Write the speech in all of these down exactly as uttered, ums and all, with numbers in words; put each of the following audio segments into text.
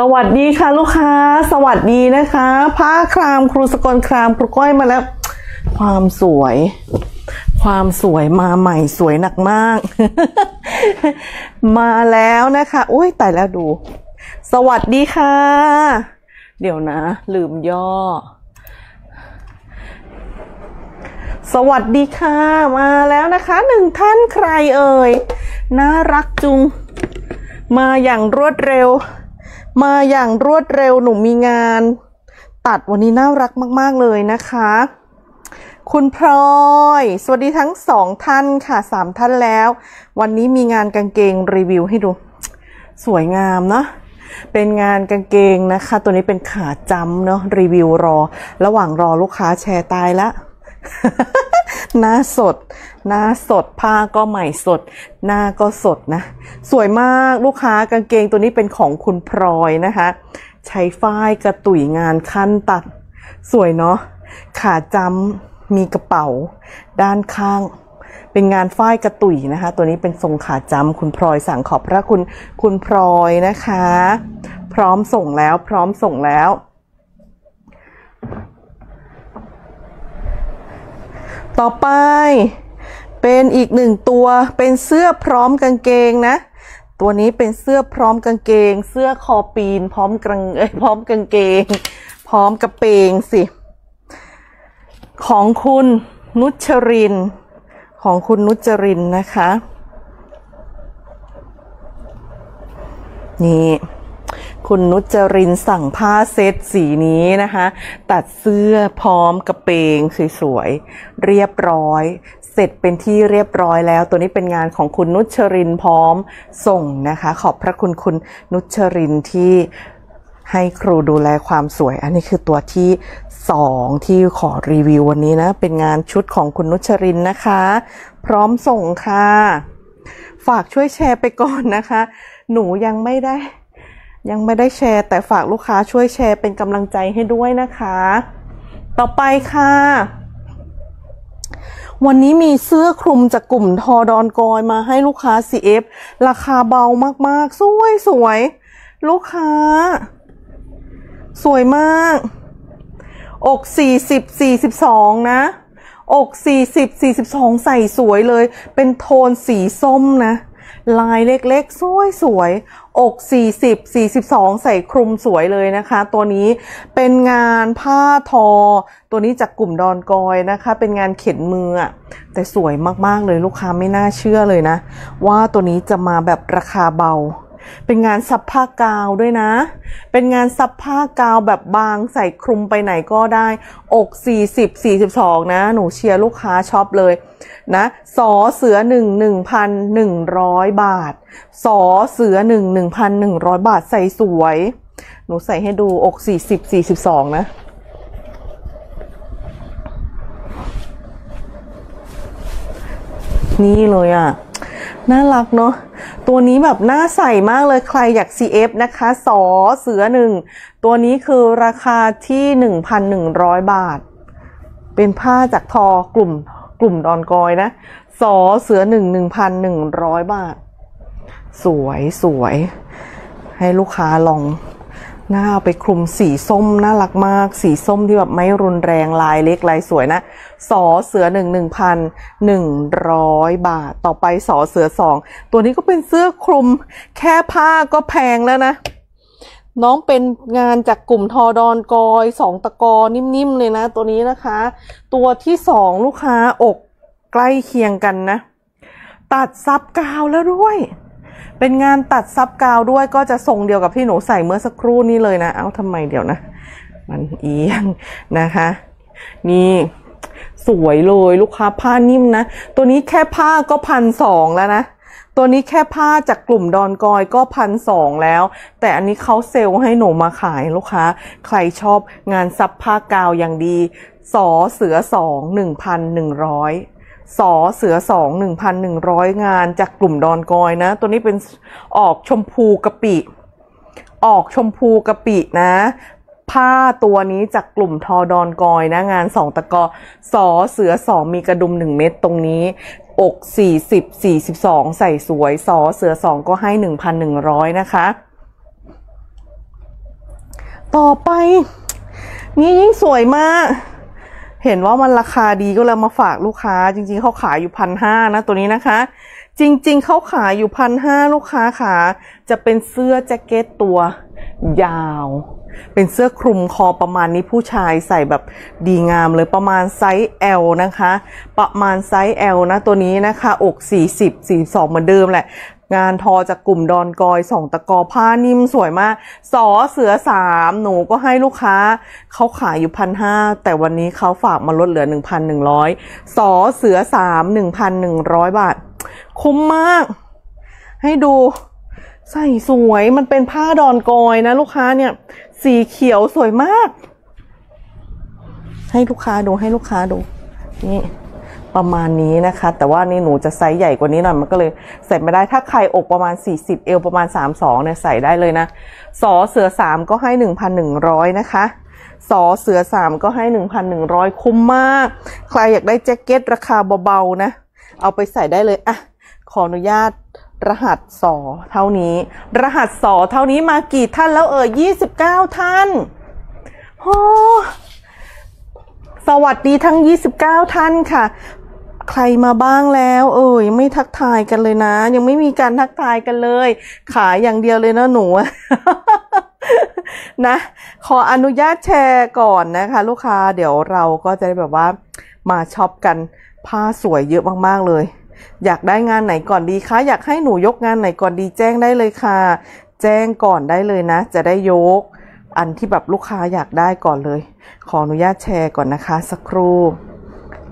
สวัสดีค่ะลูกค้าสวัสดีนะคะผ้าครามครูสกลครามครูก้อยมาแล้วความสวยความสวยมาใหม่สวยหนักมาก มาแล้วนะคะอุ้ยตายแล้วดูสวัสดีค่ะเดี๋ยวนะลืมย่อสวัสดีค่ะมาแล้วนะคะหนึ่งท่านใครเอ่ยน่ารักจุงมาอย่างรวดเร็วมาอย่างรวดเร็วหนูมีงานตัดวันนี้น่ารักมากๆเลยนะคะคุณพลอยสวัสดีทั้งสองท่านค่ะสามท่านแล้ววันนี้มีงานกางเกงรีวิวให้ดูสวยงามเนาะเป็นงานกางเกงนะคะตัวนี้เป็นขาจำเนาะรีวิวรอระหว่างรอลูกค้าแชร์ตายละ หน้าสดหน้าสดผ้าก็ใหม่สดหน้าก็สดนะสวยมากลูกค้ากางเกงตัวนี้เป็นของคุณพลอยนะคะใช้ฝ้ายกระตุ๋ยงานขั้นตัดสวยเนาะขาจำมีกระเป๋าด้านข้างเป็นงานฝ้ายกระตุ๋ยนะคะตัวนี้เป็นทรงขาจำคุณพลอยสั่งขอบพระคุณคุณพลอยนะคะพร้อมส่งแล้วพร้อมส่งแล้วต่อไปเป็นอีกหนึ่งตัวเป็นเสื้อพร้อมกางเกงนะตัวนี้เป็นเสื้อพร้อมกางเกงเสื้อคอปีนพร้อมกางเอ้ยพร้อมกางเกงพร้อมกระเปงสิของคุณนุชรินของคุณนุชรินนะคะนี่คุณนุชรินสั่งผ้าเซตสีนี้นะคะตัดเสื้อพร้อมกระเปงสวยๆเรียบร้อยเสร็จเป็นที่เรียบร้อยแล้วตัวนี้เป็นงานของคุณนุชรินพร้อมส่งนะคะขอบพระคุณคุณนุชรินที่ให้ครูดูแลความสวยอันนี้คือตัวที่สองที่ขอรีวิววันนี้นะเป็นงานชุดของคุณนุชรินนะคะพร้อมส่งค่ะฝากช่วยแชร์ไปก่อนนะคะหนูยังไม่ได้ยังไม่ได้แชร์แต่ฝากลูกค้าช่วยแชร์เป็นกำลังใจให้ด้วยนะคะต่อไปค่ะวันนี้มีเสื้อคลุมจากกลุ่มทอดอนกอยมาให้ลูกค้า ซี เอฟ ราคาเบามากๆสวยสวยลูกค้าสวยมากอกสี่สิบ สี่สิบสองนะอกสี่สิบ สี่สิบสองใส่สวยเลยเป็นโทนสีส้มนะลายเล็กๆสวยสวยอกสี่สิบ สี่สิบสองใส่คลุมสวยเลยนะคะตัวนี้เป็นงานผ้าทอตัวนี้จากกลุ่มดอนกอยนะคะเป็นงานเข็นมือแต่สวยมากๆเลยลูกค้าไม่น่าเชื่อเลยนะว่าตัวนี้จะมาแบบราคาเบาเป็นงานซับผ้ากาวด้วยนะเป็นงานซับผ้ากาวแบบบางใส่คลุมไปไหนก็ได้อกสี่สิบ สี่สิบสองนะหนูเชียร์ลูกค้าชอบเลยนะสอเสือหนึ่ง หนึ่งพันหนึ่งร้อยบาทสอเสือหนึ่ง หนึ่งพันหนึ่งร้อยบาทใส่สวยหนูใส่ให้ดูอกสี่สิบ สี่สิบสองนะนี่เลยอ่ะน่ารักเนาะตัวนี้แบบน่าใส่มากเลยใครอยาก ซี เอฟ นะคะสอเสือหนึ่งตัวนี้คือราคาที่ หนึ่งพันหนึ่งร้อย บาทเป็นผ้าจากทอกลุ่มกลุ่มดอนกอยนะสอเสือหนึ่ง หนึ่งพันหนึ่งร้อย บาทสวยสวยให้ลูกค้าลองหน้าเอาไปคลุมสีส้มน่ารักมากสีส้มที่แบบไม่รุนแรงลายเล็กลายสวยนะสอเสือหนึ่ง หนึ่งพันหนึ่งร้อย บาทต่อไปสอเสือสองตัวนี้ก็เป็นเสื้อคลุมแค่ผ้าก็แพงแล้วนะน้องเป็นงานจากกลุ่มทอดอนกอยสองตะกอนิ่มๆเลยนะตัวนี้นะคะตัวที่สองลูกค้าอกใกล้เคียงกันนะตัดซับกาวแล้วด้วยเป็นงานตัดซับกาวด้วยก็จะทรงเดียวกับที่หนูใส่เมื่อสักครู่นี้เลยนะเอ้าทำไมเดี๋ยวนะมันเอียงนะคะนี่สวยเลยลูกค้าผ้านิ่มนะตัวนี้แค่ผ้าก็พันสองแล้วนะตัวนี้แค่ผ้าจากกลุ่มดอนกอยก็พันสองแล้วแต่อันนี้เขาเซลล์ให้หนูมาขายลูกค้าใครชอบงานซับผ้ากาวอย่างดีสอเสือสองหนึ่งพันหนึ่งร้อยสอเสือสอง หนึ่งพันหนึ่งร้อย งานจากกลุ่มดอนกอยนะตัวนี้เป็นออกชมพูกะปิออกชมพูกะปินะผ้าตัวนี้จากกลุ่มทอดอนกอยนะงานสองตะกอสอเสือสองมีกระดุมหนึ่งเม็ดตรงนี้อกสี่สิบ สี่สิบสองใส่สวยสอเสือสองก็ให้ หนึ่งพันหนึ่งร้อย นะคะ ต่อไปนี่ยิ่งสวยมากเห็นว่ามันราคาดีก็เลยมาฝากลูกค้าจริงๆเขาขายอยู่พันห้านะตัวนี้นะคะจริงๆเขาขายอยู่พันห้าลูกค้าขาจะเป็นเสื้อแจ็คเก็ตตัวยาวเป็นเสื้อคลุมคอประมาณนี้ผู้ชายใส่แบบดีงามเลยประมาณไซส์ แอล นะคะประมาณไซส์ แอล นะตัวนี้นะคะอกสี่สิบ สี่สิบสองเหมือนเดิมแหละงานทอจากกลุ่มดอนกอยสองตะกอผ้านิ่มสวยมากสอเสือสามหนูก็ให้ลูกค้าเขาขายอยู่พันห้าแต่วันนี้เขาฝากมาลดเหลือ หนึ่งพันหนึ่งร้อย สอเสือสาม หนึ่งพันหนึ่งร้อย บาทคุ้มมากให้ดูใส่สวยมันเป็นผ้าดอนกอยนะลูกค้าเนี่ยสีเขียวสวยมากให้ลูกค้าดูให้ลูกค้าดูนี่ประมาณนี้นะคะแต่ว่านี่หนูจะไซส์ใหญ่กว่านี้หน่อยมันก็เลยใส่ไม่ได้ถ้าใครอกประมาณสี่สิบเอวประมาณสามสิบสองเนี่ยใส่ได้เลยนะสอเสือสามก็ให้ หนึ่งพันหนึ่งร้อย นะคะสอเสือสามก็ให้ หนึ่งพันหนึ่งร้อย คุ้มมากใครอยากได้แจ็คเก็ตราคาเบาๆนะเอาไปใส่ได้เลยอะขออนุญาตรหัสสอเท่านี้รหัสสอเท่านี้มากี่ท่านแล้วเอ่ยยี่สิบเก้าท่านโอ้สวัสดีทั้งยี่สิบเก้าท่านค่ะใครมาบ้างแล้วเอ่ยไม่ทักทายกันเลยนะยังไม่มีการทักทายกันเลยขายอย่างเดียวเลยนะหนู นะขออนุญาตแชร์ก่อนนะคะลูกค้าเดี๋ยวเราก็จะแบบว่ามาช็อปกันผ้าสวยเยอะมากๆเลยอยากได้งานไหนก่อนดีคะอยากให้หนูยกงานไหนก่อนดีแจ้งได้เลยค่ะแจ้งก่อนได้เลยนะจะได้ยกอันที่แบบลูกค้าอยากได้ก่อนเลยขออนุญาตแชร์ก่อนนะคะสักครู่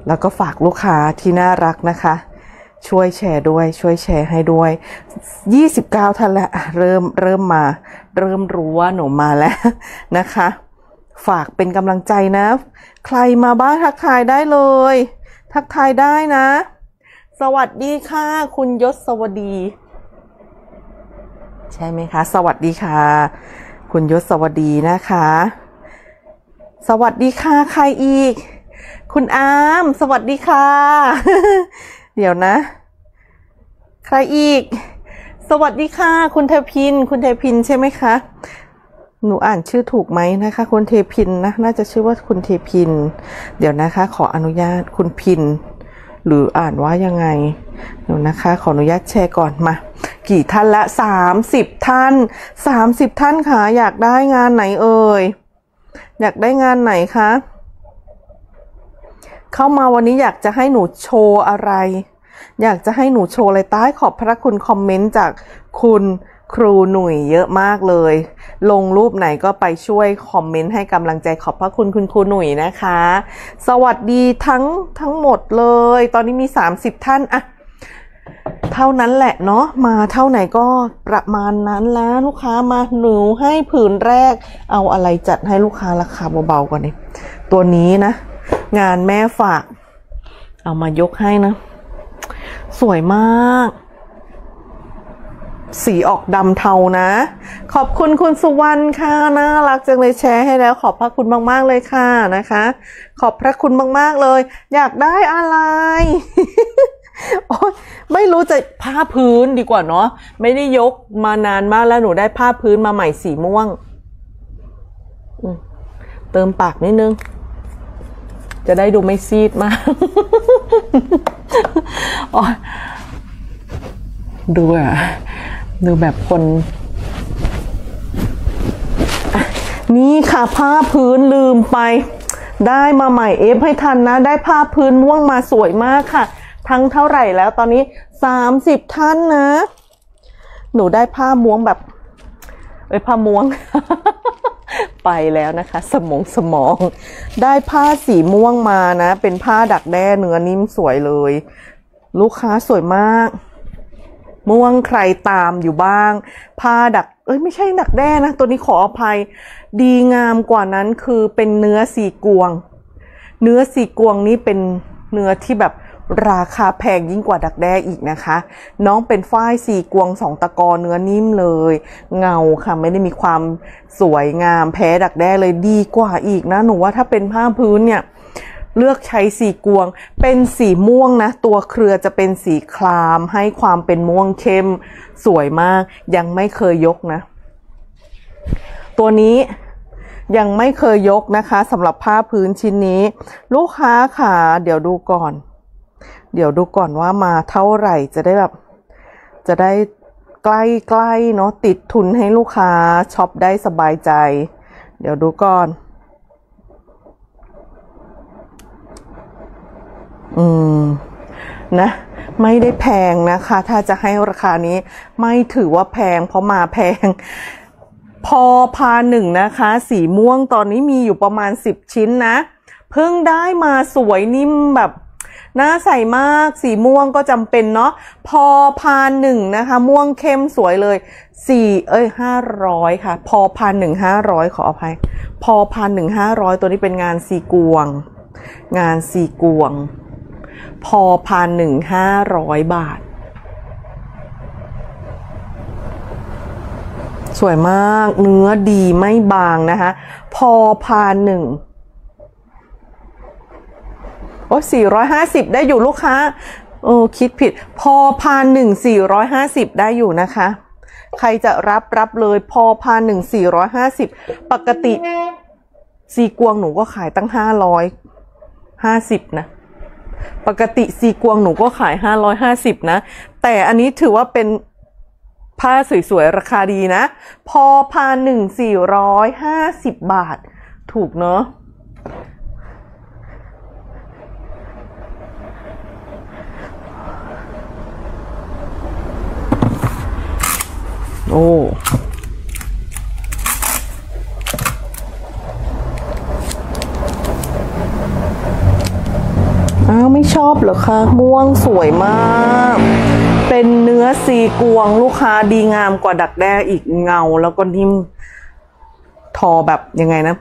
แล้วก็ฝากลูกค้าที่น่ารักนะคะช่วยแชร์ด้วยช่วยแชร์ให้ด้วยยี่สิบเก้าท่านละเริ่มเริ่มมาเริ่มรู้ว่าหนูมาแล้วนะคะฝากเป็นกำลังใจนะใครมาบ้างทักทายได้เลยทักทายได้นะสวัสดีค่ะคุณยศสวัสดีใช่ไหมคะสวัสดีค่ะคุณยศสวัสดีนะคะสวัสดีค่ะใครอีกคุณอามสวัสดีค่ะ เดี๋ยวนะใครอีกสวัสดีค่ะคุณเทพินคุณเทพินใช่ไหมคะหนูอ่านชื่อถูกไหมนะคะคุณเทพินนะน่าจะชื่อว่าคุณเทพินเดี๋ยวนะคะขออนุญาตคุณพินหรืออ่านว่ายังไงเดี๋ยวนะคะขออนุญาตแชร์ก่อนมากี่ท่านละสามสิบท่านสามสิบท่านค่ะอยากได้งานไหนเอ่ยอยากได้งานไหนคะเข้ามาวันนี้อยากจะให้หนูโชว์อะไรอยากจะให้หนูโชว์อะไรใต้ขอบพระคุณคอมเมนต์จากคุณครูหนุ่ยเยอะมากเลยลงรูปไหนก็ไปช่วยคอมเมนต์ให้กำลังใจขอบพระคุณคุณครูหนุ่ยนะคะสวัสดีทั้งทั้งหมดเลยตอนนี้มีสามสิบท่านอะเท่านั้นแหละเนาะมาเท่าไหนก็ประมาณนั้นแล้วลูกค้ามาหนูให้ผืนแรกเอาอะไรจัดให้ลูกค้าราคาเบาๆก่อนนี่ตัวนี้นะงานแม่ฝากเอามายกให้นะสวยมากสีออกดำเทานะขอบคุณคุณสุวรรณค่ะน่ารักจังเลยแชร์ให้แล้วขอบพระคุณมากๆเลยค่ะนะคะขอบพระคุณมากๆเลยอยากได้อะไร โอ๊ยไม่รู้จะผ้าพื้นดีกว่าเนาะไม่ได้ยกมานานมากแล้วหนูได้ผ้าพื้นมาใหม่สีม่วงเติมปากนิดนึงจะได้ดูไม่ซีดมาก โอ๊ยดูอะดูแบบคนนี่ค่ะผ้าพื้นลืมไปได้มาใหม่เอฟให้ทันนะได้ผ้าพื้นม่วงมาสวยมากค่ะทั้งเท่าไหร่แล้วตอนนี้สามสิบท่านนะหนูได้ผ้าม่วงแบบเอ้ยผ้าม่วง ไปแล้วนะคะสมองสมองได้ผ้าสีม่วงมานะเป็นผ้าดักแด้เนื้อนิ่มสวยเลยลูกค้าสวยมากม่วงใครตามอยู่บ้างผ้าดักเอ้ยไม่ใช่ดักแด้นะตัวนี้ขออภัยดีงามกว่านั้นคือเป็นเนื้อสีกวงเนื้อสีกวงนี้เป็นเนื้อที่แบบราคาแพงยิ่งกว่าดักแด้อีกนะคะน้องเป็นฝ้ายสีกวงสองตะกอเนื้อนิ่มเลยเงาค่ะไม่ได้มีความสวยงามแพ้ดักแด้เลยดีกว่าอีกนะหนูว่าถ้าเป็นผ้าพื้นเนี่ยเลือกใช้สีกวงเป็นสีม่วงนะตัวเครือจะเป็นสีคลามให้ความเป็นม่วงเข้มสวยมากยังไม่เคยยกนะตัวนี้ ยังไม่เคยยกนะคะสำหรับผ้าพื้นชิ้นนี้ลูกค้าค่ะเดี๋ยวดูก่อนเดี๋ยวดูก่อนว่ามาเท่าไหร่จะได้แบบจะได้ใกล้ๆเนาะติดทุนให้ลูกค้าช็อปได้สบายใจเดี๋ยวดูก่อนอืมนะไม่ได้แพงนะคะถ้าจะให้ราคานี้ไม่ถือว่าแพงเพราะมาแพงพอพาหนึ่งนะคะสีม่วงตอนนี้มีอยู่ประมาณสิบชิ้นนะเพิ่งได้มาสวยนิ่มแบบน่าใส่มากสีม่วงก็จำเป็นเนาะพอพาหนึ่งนะคะม่วงเข้มสวยเลยสี่เอ้ยห้าร้อยค่ะพอพาหนึ่งห้าร้อยขออภัยพอพาหนึ่งห้าร้อยตัวนี้เป็นงานสีกวงงานสีกวงพอพาหนึ่งห้าร้อยบาทสวยมากเนื้อดีไม่บางนะคะพอพาหนึ่งโอ้สี่ร้อยห้าสิบได้อยู่ลูกค้าโอ้คิดผิดพอพาหนึ่งสี่ร้อยห้าสิบได้อยู่นะคะใครจะรับรับเลยพอพาหนึ่งสี่ร้อยห้าสิบปกติสีกวงหนูก็ขายตั้งห้าร้อยห้าสิบนะปกติสีกวงหนูก็ขายห้าร้อยห้าสิบนะแต่อันนี้ถือว่าเป็นผ้าสวยๆราคาดีนะพอพาหนึ่งสี่ร้อยห้าสิบบาทถูกเนอะโอ้อ้าวไม่ชอบเหรอคะม่วงสวยมากเป็นเนื้อสีกวงลูกค้าดีงามกว่าดักแด้อีกเงาแล้วก็นิ่มทอแบบยังไงนะ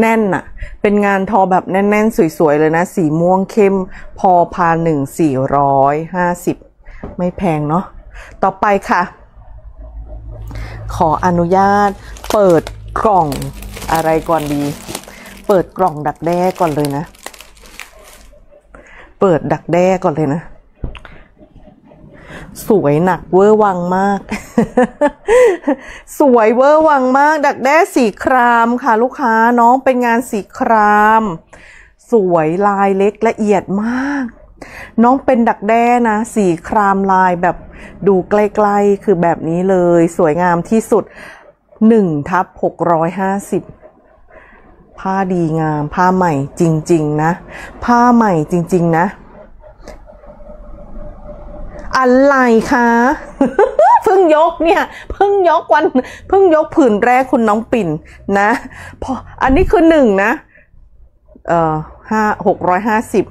แน่นอะเป็นงานทอแบบแน่นๆสวยๆเลยนะสีม่วงเข้มพอพาหนึ่งสี่ร้อยห้าสิบไม่แพงเนาะต่อไปค่ะขออนุญาตเปิดกล่องอะไรก่อนดีเปิดกล่องดักแด้ก่อนเลยนะเปิดดักแด้ก่อนเลยนะสวยหนักเวอร์วังมาก สวยเวอร์วังมากดักแด้สีครามค่ะลูกค้าน้องเป็นงานสีครามสวยลายเล็กละเอียดมากน้องเป็นดักแด้นะสีครามลายแบบดูใกล้ๆคือแบบนี้เลยสวยงามที่สุด หนึ่งทับหกร้อยห้าสิบผ้าดีงามผ้าใหม่จริงๆนะผ้าใหม่จริงๆนะอะไรคะเ พิ่งยกเนี่ยเพิ่งยกวันเพิ่งยกผืนแรกคุณน้องปิ่นนะพออันนี้คือหนึ่งนะเอ่อห้าหกร้อยห้าสิบ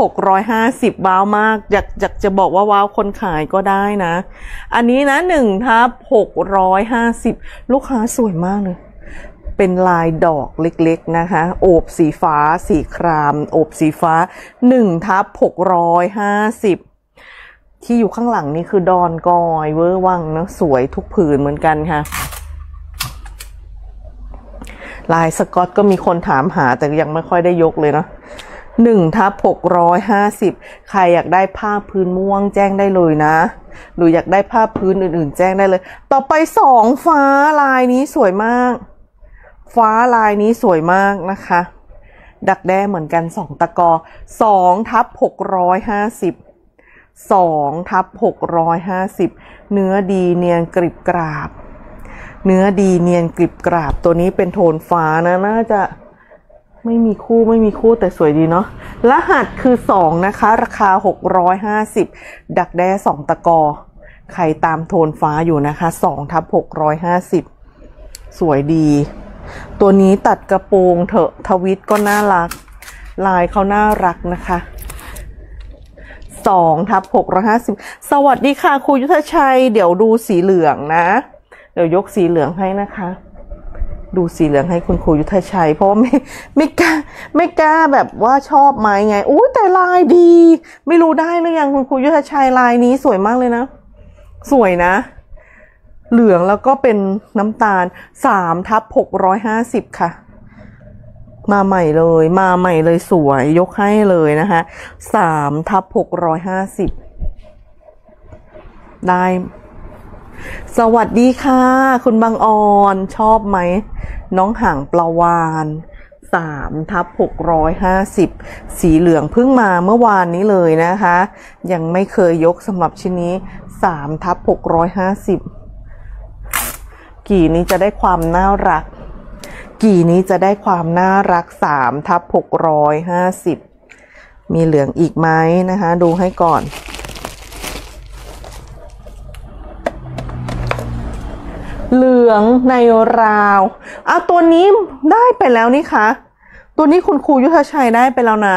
หกร้อยห้าสิบว้าวมากอยากอยากจะบอกว่าว้าวคนขายก็ได้นะอันนี้นะหนึ่งทับหกร้อยห้าสิบลูกค้าสวยมากเลยเป็นลายดอกเล็กๆนะคะโอบสีฟ้าสีครามโอบสีฟ้าหนึ่งทับหกร้อยห้าสิบที่อยู่ข้างหลังนี่คือดอนกอยเวอร์วังนะสวยทุกผืนเหมือนกันค่ะลายสกอตก็มีคนถามหาแต่ยังไม่ค่อยได้ยกเลยนะหนึ่งทับหกร้อยห้าสิบใครอยากได้ผ้าพื้นม่วงแจ้งได้เลยนะหรืออยากได้ผ้าพื้นอื่นๆแจ้งได้เลยต่อไปสองฟ้าลายนี้สวยมากฟ้าลายนี้สวยมากนะคะดักแด้เหมือนกันสองตะกอสองทับหกร้อยห้าสิบสองทับหกร้อยห้าสิบเนื้อดีเนียนกริบกราบเนื้อดีเนียนกริบกราบตัวนี้เป็นโทนฟ้านะน่าจะไม่มีคู่ไม่มีคู่แต่สวยดีเนาะรหัสคือสองนะคะราคาหกร้อยห้าสิบดักแด้สองตะกอใครตามโทนฟ้าอยู่นะคะสองทับหกร้อยห้าสิบสวยดีตัวนี้ตัดกระโปรงเถอะทวิตก็น่ารักลายเขาน่ารักนะคะสองทับหกร้อยห้าสิบสวัสดีค่ะครูยุทธชัยเดี๋ยวดูสีเหลืองนะเดี๋ยวยกสีเหลืองให้นะคะดูสีเหลืองให้คุณครูยุทธชัยเพราะไม่ไม่กล้าไม่กล้าแบบว่าชอบไหมไงอู้แต่ลายดีไม่รู้ได้หรือยังคุณครูยุทธชัยลายนี้สวยมากเลยนะสวยนะเหลืองแล้วก็เป็นน้ำตาล สามทับหกร้อยห้าสิบ ค่ะมาใหม่เลยมาใหม่เลยสวยยกให้เลยนะคะ สามทับหกร้อยห้าสิบ ได้ สวัสดีค่ะคุณบางออนชอบไหมน้องหางปลาวาฬ สาม ทับ หกร้อยห้าสิบ สีเหลืองเพิ่งมาเมื่อวานนี้เลยนะคะยังไม่เคยยกสำหรับชิ้นนี้ สาม ทับ หกร้อยห้าสิบ กี่นี้จะได้ความน่ารักกี่นี้จะได้ความน่ารัก สาม ทับ หกร้อยห้าสิบ มีเหลืองอีกไหมนะคะดูให้ก่อนเหลืองในราวเอาตัวนี้ได้ไปแล้วนี่คะตัวนี้คุณครูยุทธชัยได้ไปแล้วนะ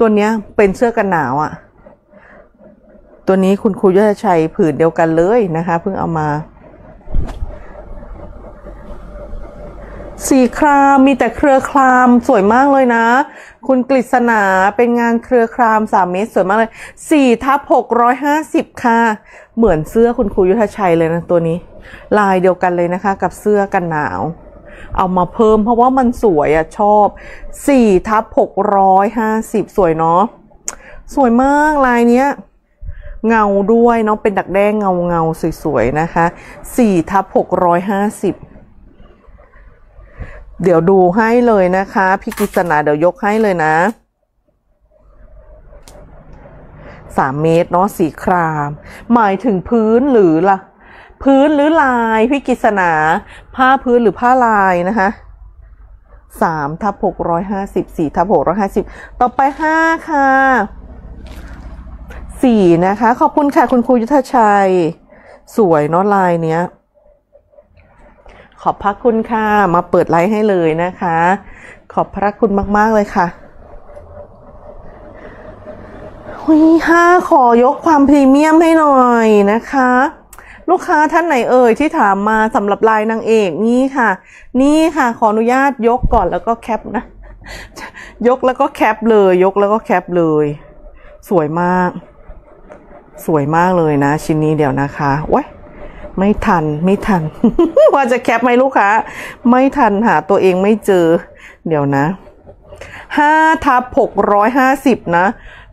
ตัวเนี้ยเป็นเสื้อกันหนาวอะตัวนี้คุณครูยุทธชัยผืนเดียวกันเลยนะคะเพิ่งเอามาสีครามมีแต่เครือครามสวยมากเลยนะคุณกฤษณาเป็นงานเครือครามสามเมตรสวยมากเลย สี่ ทับ หกร้อยห้าสิบ ค่ะเหมือนเสื้อคุณครูยุทธชัยเลยนะตัวนี้ลายเดียวกันเลยนะคะกับเสื้อกันหนาวเอามาเพิ่มเพราะว่ามันสวยอะชอบ สี่ ทับ หกร้อยห้าสิบ สวยเนาะสวยมากลายเนี้ยเงาด้วยเนาะเป็นดักแด้เงาเงาสวยๆนะคะ สี่ ทับ หกร้อยห้าสิบเดี๋ยวดูให้เลยนะคะพี่กฤษณาเดี๋ยวยกให้เลยนะสามเมตรเนาะสีครามหมายถึงพื้นหรือล่ะพื้นหรือลายพี่กฤษณาผ้าพื้นหรือผ้าลายนะคะสามทับหกร้อยห้าสิบสี่ทับหกร้อยห้าสิบต่อไปห้าค่ะสี่นะคะขอบคุณค่ะคุณครูยุทธชัยสวยเนาะลายเนี้ยขอบพระคุณค่ะมาเปิดไลฟ์ให้เลยนะคะขอบพระคุณมากๆเลยค่ะหุยห้าขอยกความพรีเมียมให้หน่อยนะคะลูกค้าท่านไหนเอ่ยที่ถามมาสำหรับลายนางเอกนี่ค่ะนี่ค่ะขออนุญาตยกก่อนแล้วก็แคปนะยกแล้วก็แคปเลยยกแล้วก็แคปเลยสวยมากสวยมากเลยนะชิ้นนี้เดี๋ยวนะคะไว้ไม่ทันไม่ทัน ว่าจะแคปไหมลูกค้าไม่ทันหาตัวเองไม่เจอเดี๋ยวนะห้าทับหกร้อยห้าสิบนะ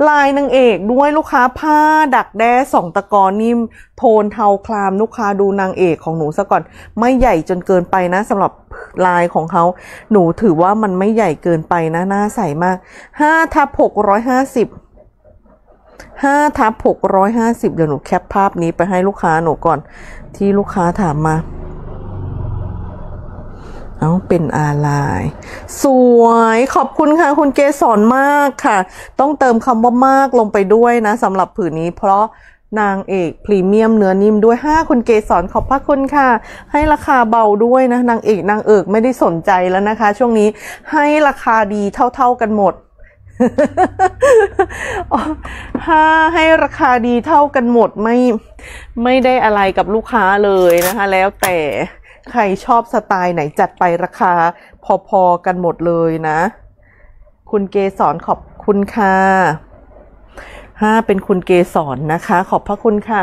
ลายนางเอกด้วยลูกค้าผ้าดักแด้สองตะกอนนิ่มโทนเทาคลามลูกค้าดูนางเอกของหนูซะก่อนไม่ใหญ่จนเกินไปนะสำหรับลายของเขาหนูถือว่ามันไม่ใหญ่เกินไปนะน่าใส่มากห้าทับหกร้อยห้าสิบห้าทับหกร้อยห้าสิบเดี๋ยวหนูแคปภาพนี้ไปให้ลูกค้าหนูก่อนที่ลูกค้าถามมาเอาเป็นอะไรสวยขอบคุณค่ะคุณเกศรมากค่ะต้องเติมคำว่ามากลงไปด้วยนะสำหรับผืนนี้เพราะนางเอกพรีเมียมเนื้อนิ่มด้วยห้าคุณเกศรขอบพระคุณค่ะให้ราคาเบาด้วยนะนางเอกนางเอกไม่ได้สนใจแล้วนะคะช่วงนี้ให้ราคาดีเท่าๆกันหมดห้าให้ราคาดีเท่ากันหมดไม่ไม่ได้อะไรกับลูกค้าเลยนะคะแล้วแต่ใครชอบสไตล์ไหนจัดไปราคาพอๆกันหมดเลยนะคุณเกศรขอบคุณค่ะห้าเป็นคุณเกศรนะคะขอบพระคุณค่ะ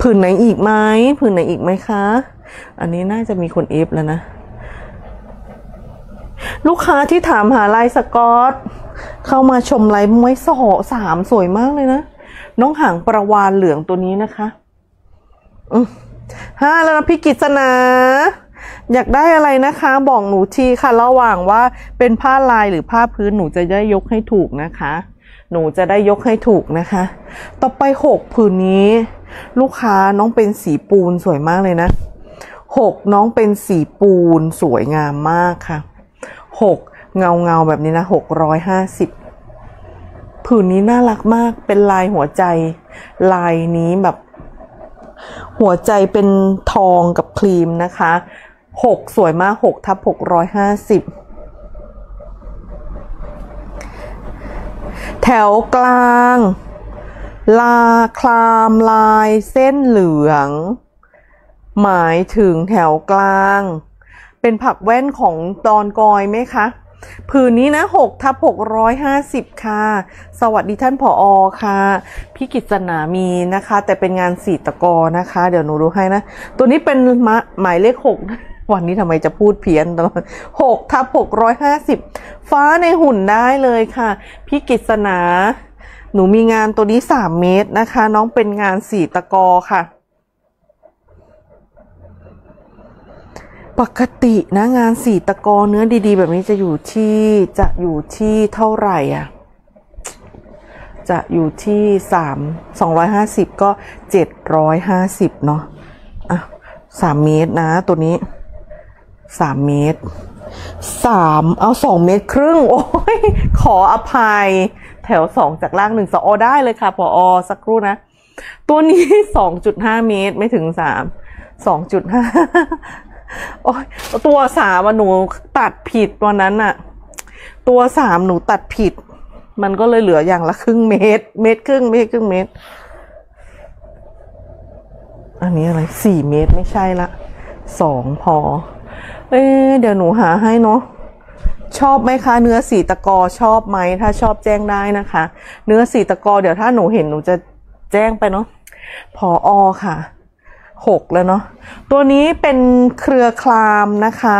ผืนไหนอีกไหมผืนไหนอีกไหมคะอันนี้น่าจะมีคนเอฟแล้วนะลูกค้าที่ถามหาลายสกอตเข้ามาชมลายไม้สอสามสวยมากเลยนะน้องหางปลาวาฬเหลืองตัวนี้นะคะอือห้าแล้วนะพี่กฤษณาอยากได้อะไรนะคะบอกหนูทีค่ะระหว่างว่าเป็นผ้าลายหรือผ้าพื้นหนูจะได้ยกให้ถูกนะคะหนูจะได้ยกให้ถูกนะคะต่อไปหกผืนนี้ลูกค้าน้องเป็นสีปูนสวยมากเลยนะหกน้องเป็นสีปูนสวยงามมากค่ะหกเงาเงาแบบนี้นะหกร้อยห้าสิบผืนนี้น่ารักมากเป็นลายหัวใจลายนี้แบบหัวใจเป็นทองกับครีมนะคะหกสวยมากหกทับหกร้อยห้าสิบแถวกลางลาคลามลายเส้นเหลืองหมายถึงแถวกลางเป็นผักแว่นของตอนกอยไหมคะผืนนี้นะหกทับหกร้อยห้าสิบค่ะสวัสดีท่านผอ.ค่ะพี่กิจนามีนะคะแต่เป็นงานสีตะกอนะคะเดี๋ยวหนูดูให้นะตัวนี้เป็นหมายเลขหกวันนี้ทำไมจะพูดเพี้ยนตลอดหกทับหกร้อยห้าสิบฟ้าในหุ่นได้เลยค่ะพี่กิจนา หนูมีงานตัวนี้สามเมตรนะคะน้องเป็นงานสีตะกอค่ะปกตินะงานสีตะกอเนื้อดีๆแบบนี้จะอยู่ที่จะอยู่ที่เท่าไหร่อ่ะจะอยู่ที่สามสองร้อยห้าสิบก็เจ็ดร้อยห้าสิบเนาะอ่ะสามเมตรนะตัวนี้สามเมตรสามเอาสองเมตรครึ่งโอ้ยขออภัยแถวสองจากล่างหนึ่งสอได้เลยค่ะพออสักครู่นะตัวนี้สองจุดห้าเมตรไม่ถึงสามสองจุดห้าโอ้ยตัวสามหนูตัดผิดวันนั้นอะตัวสามหนูตัดผิดมันก็เลยเหลืออย่างละครึ่งเมตรเมตรครึ่งไม่ใช่ครึ่งเมตรอันนี้อะไรสี่เมตรไม่ใช่ละสองพอเอ๊ะเดี๋ยวหนูหาให้เนาะชอบไหมคะเนื้อสีตะกอชอบไหมถ้าชอบแจ้งได้นะคะเนื้อสีตะกอเดี๋ยวถ้าหนูเห็นหนูจะแจ้งไปเนาะพออค่ะหกแล้วเนาะตัวนี้เป็นเครือคลามนะคะ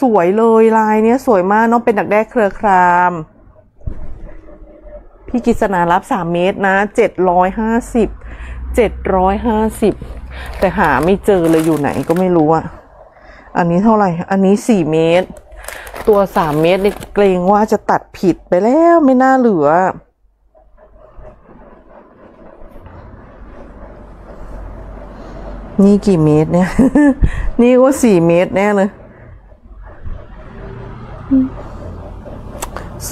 สวยเลยลายเนี้ยสวยมากเนาะเป็นดักแด้เครือคลามพี่กิษณารับสามเมตรนะเจ็ดร้อยห้าสิบเจ็ดร้อยห้าสิบแต่หาไม่เจอเลยอยู่ไหนก็ไม่รู้อะอันนี้เท่าไหร่อันนี้สี่เมตรตัวสามเมตรนี่เกรงว่าจะตัดผิดไปแล้วไม่น่าเหลือนี่กี่เมตรเนี่ยนี่ก็สี่เมตรแน่เลย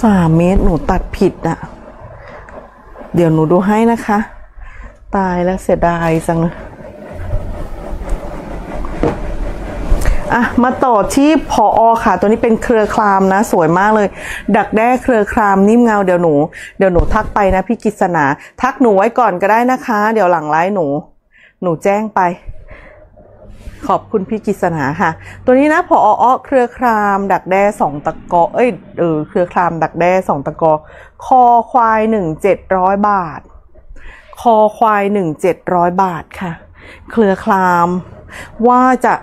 สามเมตรหนูตัดผิดอะเดี๋ยวหนูดูให้นะคะตายแล้วเสียดายจังเลยอ่ะมาต่อที่พออค่ะตัวนี้เป็นเครือคลามนะสวยมากเลยดักแด้เครือคลามนิ่มเงาเดี๋ยวหนูเดี๋ยวหนูทักไปนะพี่กิษณาทักหนูไว้ก่อนก็ได้นะคะเดี๋ยวหลังไลฟ์หนูหนูแจ้งไปขอบคุณพี่กิษณาค่ะตัวนี้นะพออเครือคลามดักแด้สองตะกอเอ้ยเออเครือคลามดักแด้สองตะกอคอควายหนึ่งเจ็ดร้อยบาทคอควายหนึ่งเจ็ดร้อยบาทค่ะเครือคลามว่าจะ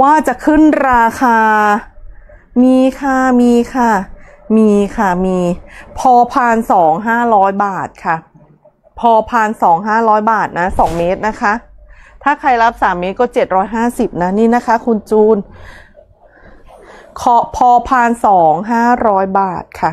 ว่าจะขึ้นราคามีค่ะมีค่ะมีค่ะมีพอพานสองห้าร้อยบาทค่ะพอพานสองห้าร้อยบาทนะสองเมตรนะคะถ้าใครรับสามเมตรก็เจ็ดร้อยห้าสิบนะนี่นะคะคุณจูนขอพอพานสองห้าร้อยบาทค่ะ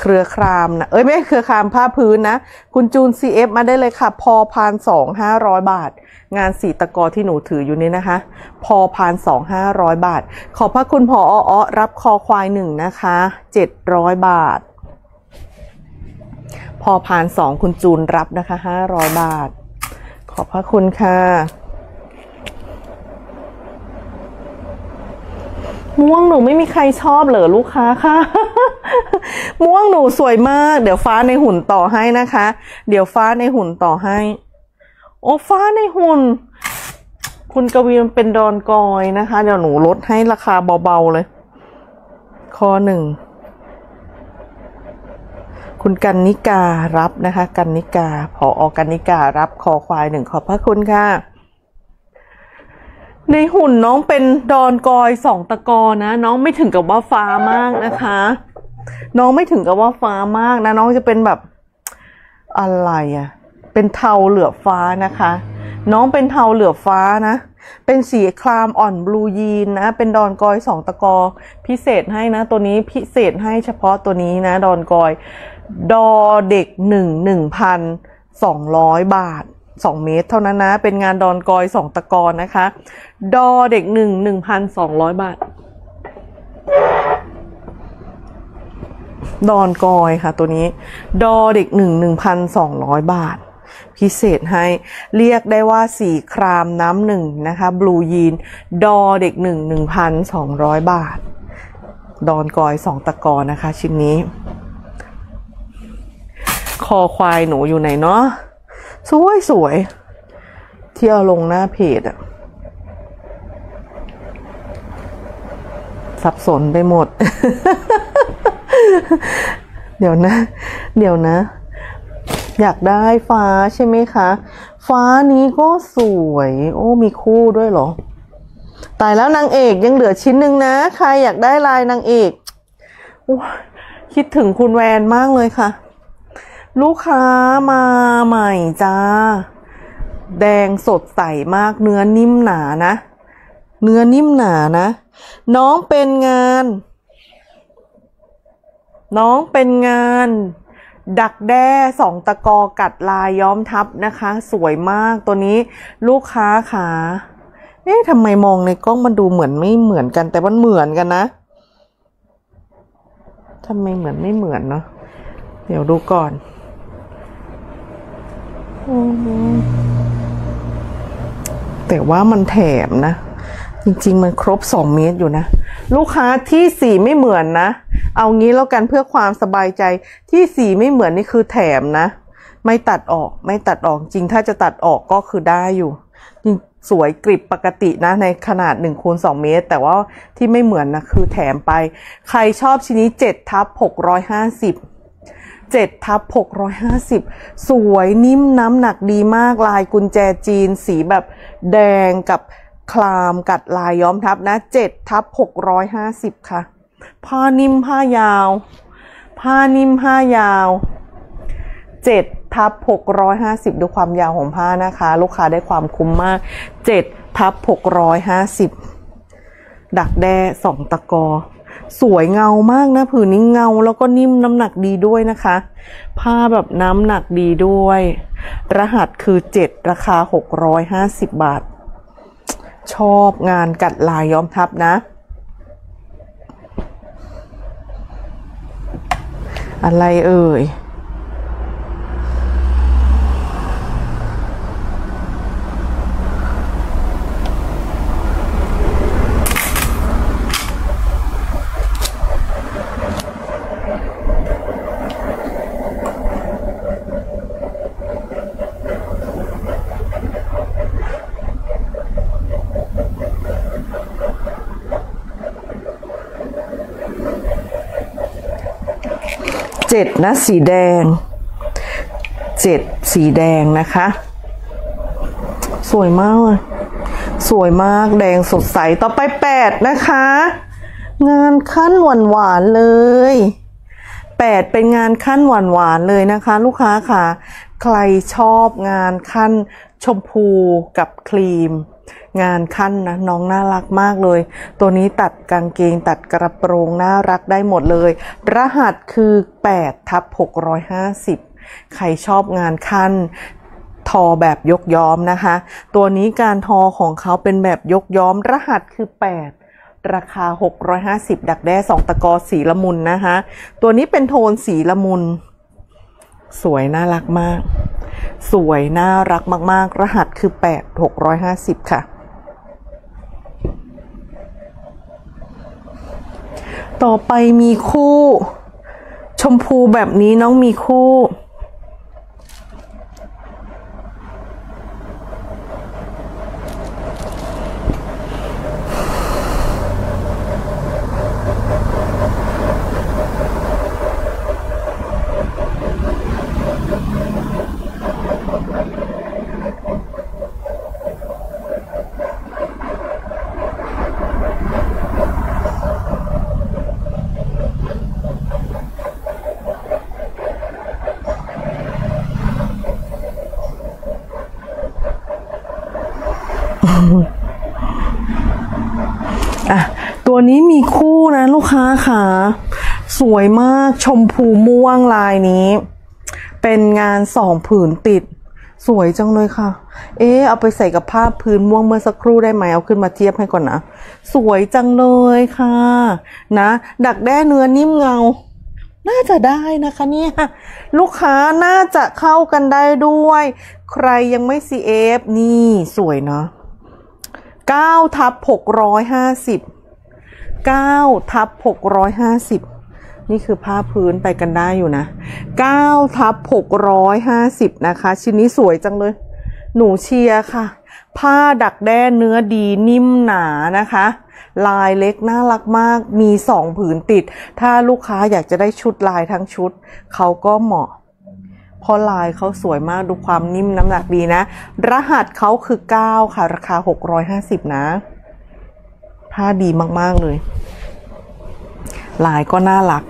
เครือคลามนะเอ้ยไม่เครือคลามผ้าพื้นนะคุณจูน ซี เอฟ มาได้เลยค่ะพอพานสองห้าร้อยบาทงานสีตะกอที่หนูถืออยู่นี่นะคะพอพานสองห้าร้อยบาทขอบพระคุณพออ้อรับคอควายหนึ่งนะคะเจ็ดร้อยบาทพอพานสองคุณจูนรับนะคะห้าร้อยบาทขอบพระคุณค่ะม่วงหนูไม่มีใครชอบเหรอลูกค้าค่ะม่วงหนูสวยมากเดี๋ยวฟ้าในหุ่นต่อให้นะคะเดี๋ยวฟ้าในหุ่นต่อให้โอ้ฟ้าในหุ่นคุณกวีมันเป็นดอนกอยนะคะเดี๋ยวหนูลดให้ราคาเบาๆเลยคอหนึ่งคุณกรรณิการับนะคะกรรณิกาผอ.กรรณิการับคอควายหนึ่งขอบพระคุณค่ะในหุ่นน้องเป็นดอนกอยสองตะกอนะน้องไม่ถึงกับว่าฟ้ามากนะคะน้องไม่ถึงกับว่าฟ้ามากนะน้องจะเป็นแบบอะไรอะเป็นเทาเหลือบฟ้านะคะน้องเป็นเทาเหลือบฟ้านะเป็นสีคลามอ่อนบลูยีนนะเป็นดอนกอยสองตะกอพิเศษให้นะตัวนี้พิเศษให้เฉพาะตัวนี้นะดอนกอยดอเด็กหนึ่งหนึ่งพันสองร้อยบาทสองเมตรเท่านั้นนะเป็นงานดอนกอยสองตะกอนะคะดอเด็กหนึ่งหนึ่งพันสองร้อยบาทดอนกอยค่ะตัวนี้ดอเด็กหนึ่งหนึ่งพันสองร้อยบาทพิเศษให้เรียกได้ว่าสีครามน้ำหนึ่งนะคะบลูยีนดอเด็กหนึ่งหนึ่งพันสองร้อยบาทดอนกอยสองตะกอนะคะชิ้นนี้คอควายหนูอยู่ไหนเนาะสวยสวยที่เอาลงหน้าเพจอะสับสนไปหมด เดี๋ยวนะเดี๋ยวนะอยากได้ฟ้าใช่ไหมคะฟ้านี้ก็สวยโอ้มีคู่ด้วยเหรอตายแล้วนางเอกยังเหลือชิ้นหนึ่งนะใครอยากได้ลายนางเอกคิดถึงคุณแวนมากเลยค่ะ ลูกค้ามาใหม่จ้าแดงสดใสมากเนื้อนิ่มหนานะเนื้อนิ่มหนานะน้องเป็นงานน้องเป็นงานดักแด้สองตะกอกัดลายย้อมทับนะคะสวยมากตัวนี้ลูกค้าขาเอ๊ะทำไมมองในกล้องมันดูเหมือนไม่เหมือนกันแต่มันเหมือนกันนะทำไมเหมือนไม่เหมือนเนาะเดี๋ยวดูก่อนแต่ว่ามันแถมนะจริงๆมันครบสองเมตรอยู่นะลูกค้าที่สีไม่เหมือนนะเอางี้แล้วกันเพื่อความสบายใจที่สีไม่เหมือนนี่คือแถมนะไม่ตัดออกไม่ตัดออกจริงถ้าจะตัดออกก็คือได้อยู่สวยกริบปกตินะในขนาดหนึ่งคูณสองเมตรแต่ว่าที่ไม่เหมือนนะคือแถมไปใครชอบชิ้นนี้ เจ็ดทับหกร้อยห้าสิบ เจ็ดทับหกร้อยห้าสิบ สวยนิ่มน้ำหนักดีมากลายกุญแจจีนสีแบบแดงกับคลามกัดลายย้อมทับนะ เจ็ดทับหกร้อยห้าสิบ ค่ะผ้านิ่มผ้ายาวผ้านิ่มผ้ายาวเจ็ดทับหกร้อยห้าสิบดูความยาวของผ้านะคะลูกค้าได้ความคุ้มมากเจ็ดทับหกร้อยห้าสิบดักแด้สองตะกอสวยเงามากนะผืนนี้เงาแล้วก็นิ่มน้ำหนักดีด้วยนะคะผ้าแบบน้ำหนักดีด้วยรหัสคือเจ็ดราคาหกร้อยห้าสิบบาทชอบงานกัดลายย้อมทับนะอะไรเอ่ยเจ็ดนะสีแดงเจ็ดสีแดงนะคะสวยมากเลยสวยมากแดงสดใสต่อไปแปดนะคะงานขั้นหวานหวานเลยแปดเป็นงานขั้นหวานหวานเลยนะคะลูกค้าค่ะใครชอบงานขั้นชมพูกับครีมงานขั้นนะน้องน่ารักมากเลยตัวนี้ตัดกางเกงตัดกระโปรงน่ารักได้หมดเลยรหัสคือ แปดทับหกร้อยห้าสิบ ใครชอบงานขั้นทอแบบยกย้อมนะคะตัวนี้การทอของเขาเป็นแบบยกย้อมรหัสคือแปดราคาหกร้อยห้าสิบดักแด้สองตะกอสีละมุนนะคะตัวนี้เป็นโทนสีละมุนสวยน่ารักมากสวยน่ารักมากๆรหัสคือแปดหกร้อยห้าสิบค่ะต่อไปมีคู่ชมพูแบบนี้น้องมีคู่อ่ะตัวนี้มีคู่นะลูกค้าค่ะสวยมากชมพูม่วงลายนี้เป็นงานสองผืนติดสวยจังเลยค่ะเอ๊ะเอาไปใส่กับผ้าพื้นม่วงเมื่อสักครู่ได้ไหมเอาขึ้นมาเทียบให้ก่อนนะสวยจังเลยค่ะนะดักแด้เนื้อนิ่มเงาน่าจะได้นะคะเนี่ยลูกค้าน่าจะเข้ากันได้ด้วยใครยังไม่ ซี เอฟ นี่สวยเนาะเก้าทับหกร้อยห้าสิบ เก้าทับหกร้อยห้าสิบนี่คือผ้าพื้นไปกันได้อยู่นะเก้าทับหกร้อยห้าสิบนะคะชิ้นนี้สวยจังเลยหนูเชียร์ค่ะผ้าดักแด้เนื้อดีนิ่มหนานะคะลายเล็กน่ารักมากมีสองผืนติดถ้าลูกค้าอยากจะได้ชุดลายทั้งชุดเขาก็เหมาะเพราะลายเขาสวยมากดูความนิ่มน้ำหนักดีนะรหัสเขาคือเก้าค่ะราคาหกร้อยห้าสิบนะผ้าดีมากๆเลยลายก็น่ารัก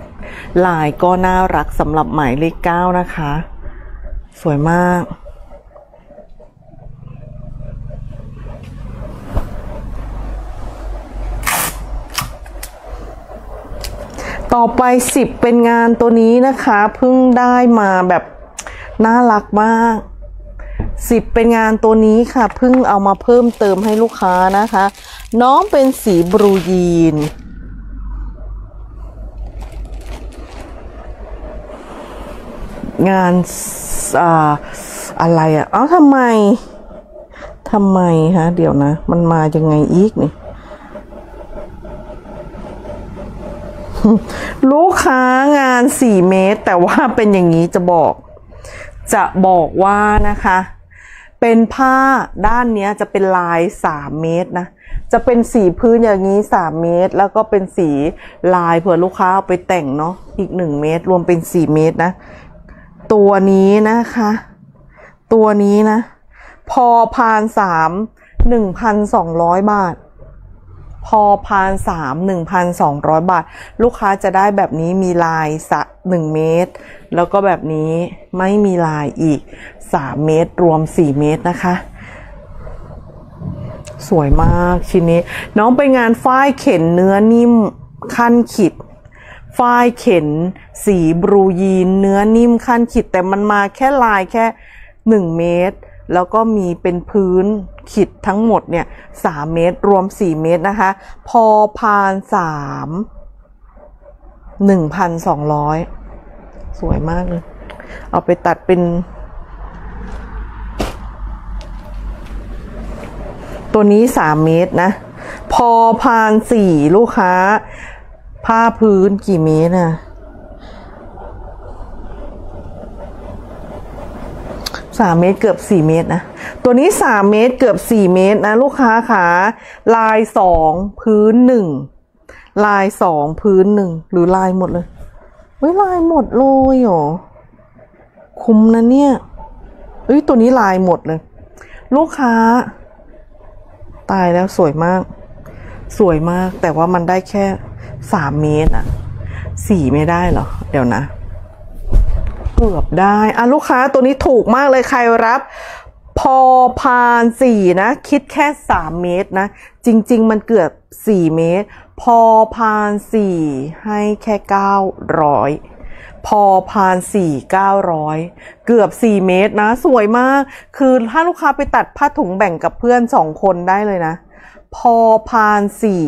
ลายก็น่ารักสำหรับหมายเลขเก้านะคะ สวยมากต่อไปสิบเป็นงานตัวนี้นะคะเพิ่งได้มาแบบน่ารักมากสิบเป็นงานตัวนี้ค่ะเพิ่งเอามาเพิ่มเติมให้ลูกค้านะคะน้องเป็นสีบรูยีนงานอ่าอะไรอ่ะเอ้าทำไมทำไมฮะเดี๋ยวนะมันมายังไงอีกนี่ลูกค้างานสี่เมตรแต่ว่าเป็นอย่างนี้จะบอกจะบอกว่านะคะเป็นผ้าด้านนี้จะเป็นลายสามเมตรนะจะเป็นสีพื้นอย่างนี้สามเมตรแล้วก็เป็นสีลายเผื่อลูกค้าเอาไปแต่งเนาะอีกหนึ่งเมตรรวมเป็นสี่เมตรนะตัวนี้นะคะตัวนี้นะพอพานสามหนึ่งพันสองร้อยบาทพอพานสามหนึ่งพันสองร้อยบาทลูกค้าจะได้แบบนี้มีลายสักหนึ่งเมตรแล้วก็แบบนี้ไม่มีลายอีกสามเมตรรวมสี่เมตรนะคะสวยมากชิ้นนี้น้องไปงานฝ้ายเข็นเนื้อนิ่มขั้นขิดฝ้ายเข็นสีบรูยีนเนื้อนิ่มขั้นขิดแต่มันมาแค่ลายแค่หนึ่งเมตรแล้วก็มีเป็นพื้นขิดทั้งหมดเนี่ยสามเมตรรวมสี่เมตรนะคะพอพานสามหนึ่งพันสองร้อยสวยมากเลยเอาไปตัดเป็นตัวนี้สามเมตรนะพอพานสี่ลูกค้าผ้าพื้นกี่เมตรน่ะสามเมตรเกือบสี่เมตรนะตัวนี้สามเมตรเกือบสี่เมตรนะลูกค้าขาลายสองพื้นหนึ่งลายสองพื้นหนึ่งหรือลายหมดเลยเฮ้ยลายหมดเลยเหรอคุ้มนะเนี่ยเอ้ยตัวนี้ลายหมดเลยลูกค้าตายแล้วสวยมากสวยมากแต่ว่ามันได้แค่สามเมตรอะสี่ไม่ได้เหรอเดี๋ยวนะเกือบได้อ่ะลูกค้าตัวนี้ถูกมากเลยใครรับพอพานสี่นะคิดแค่สามเมตรนะจริงๆมันเกือบสี่เมตรพอพานสี่ให้แค่เก้าร้อยพอพานสี่เก้าร้อยเกือบสี่เมตรนะสวยมากคือถ้าลูกค้าไปตัดผ้าถุงแบ่งกับเพื่อนสองคนได้เลยนะพอพานสี่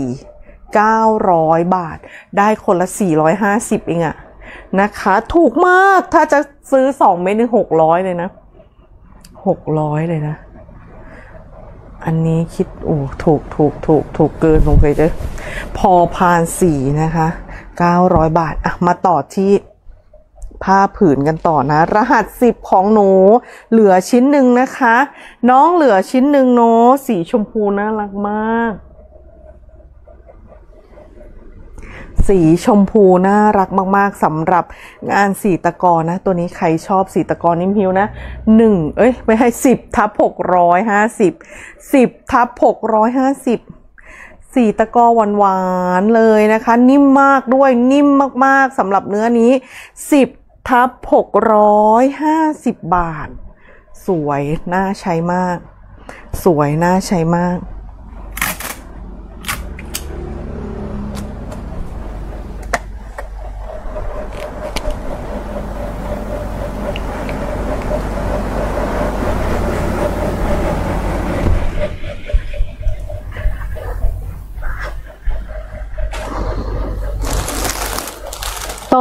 เก้าร้อยบาทได้คนละสี่ร้อยห้าสิบเองอะนะคะถูกมากถ้าจะซื้อสองเมตรหนึ่งหกร้อยเลยนะหกร้อยเลยนะอันนี้คิดโอ้ถูกถูกถูกถูกเกินลงไปเด้อพอพานสี่นะคะเก้าร้อยบาทอะมาต่อที่ผ้าผืนกันต่อนะรหัสสิบของหนูเหลือชิ้นหนึ่งนะคะน้องเหลือชิ้นหนึ่งเนาะสีชมพูน่ารักมากสีชมพูน่ารักมากๆสำหรับงานสีตะกอนนะตัวนี้ใครชอบสีตะกอนนิ่มหิวนะหนึ่งเอ้ยไม่ให้สิบทับหกร้อยห้าสิบสิบทับหกร้อยห้าสิบสีตะกอหวานๆเลยนะคะนิ่มมากด้วยนิ่มมากๆสำหรับเนื้อนี้สิบทับหกร้อยห้าสิบบาทสวยน่าใช้มากสวยน่าใช้มาก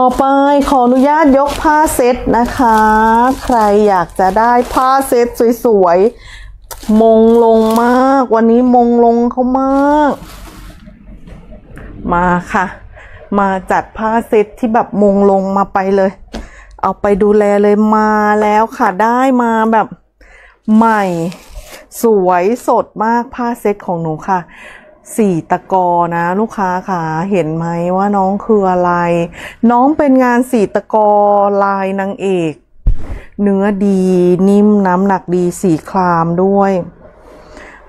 ต่อไปขออนุญาตยกผ้าเซตนะคะใครอยากจะได้ผ้าเซตสวยๆมงลงมากวันนี้มงลงเขามากมาค่ะมาจัดผ้าเซตที่แบบมงลงมาไปเลยเอาไปดูแลเลยมาแล้วค่ะได้มาแบบใหม่สวยสดมากผ้าเซตของหนูค่ะสีตะกอนะลูกค้าค่ะเห็นไหมว่าน้องคืออะไรน้องเป็นงานสีตะกอลายนางเอกเนื้อดีนิ่มน้ำหนักดีสีครามด้วย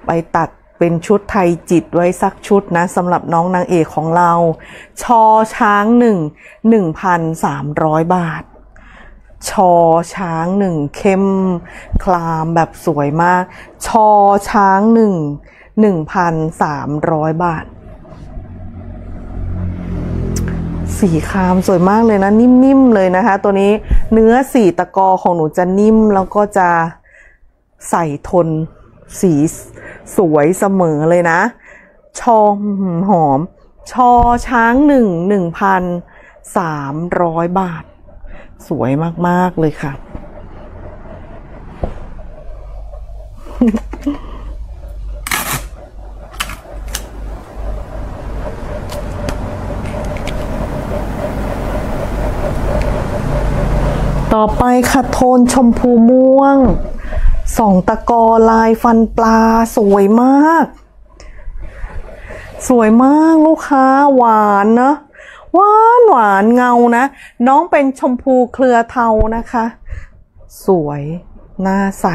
ไปตัดเป็นชุดไทยจิตไว้สักชุดนะสำหรับน้องนางเอกของเราชอช้างหนึ่งหนึ่งพันสามร้อยบาท ชอช้างหนึ่งเข้มคลามแบบสวยมากชอช้างหนึ่งหนึ่งพันสามร้อยบาทสีครามสวยมากเลยนะนิ่มๆเลยนะคะตัวนี้เนื้อสีตะกอของหนูจะนิ่มแล้วก็จะใส่ทนสีสวยเสมอเลยนะชอหอมชอช้างหนึ่งหนึ่งพันสามร้อยบาทสวยมากๆเลยค่ะ ต่อไปค่ะโทนชมพูม่วงสองตะกอลายฟันปลาสวยมากสวยมากลูกค้าหวานนะหวานหวานเงานะน้องเป็นชมพูเคลือเทานะคะสวยหน้าใส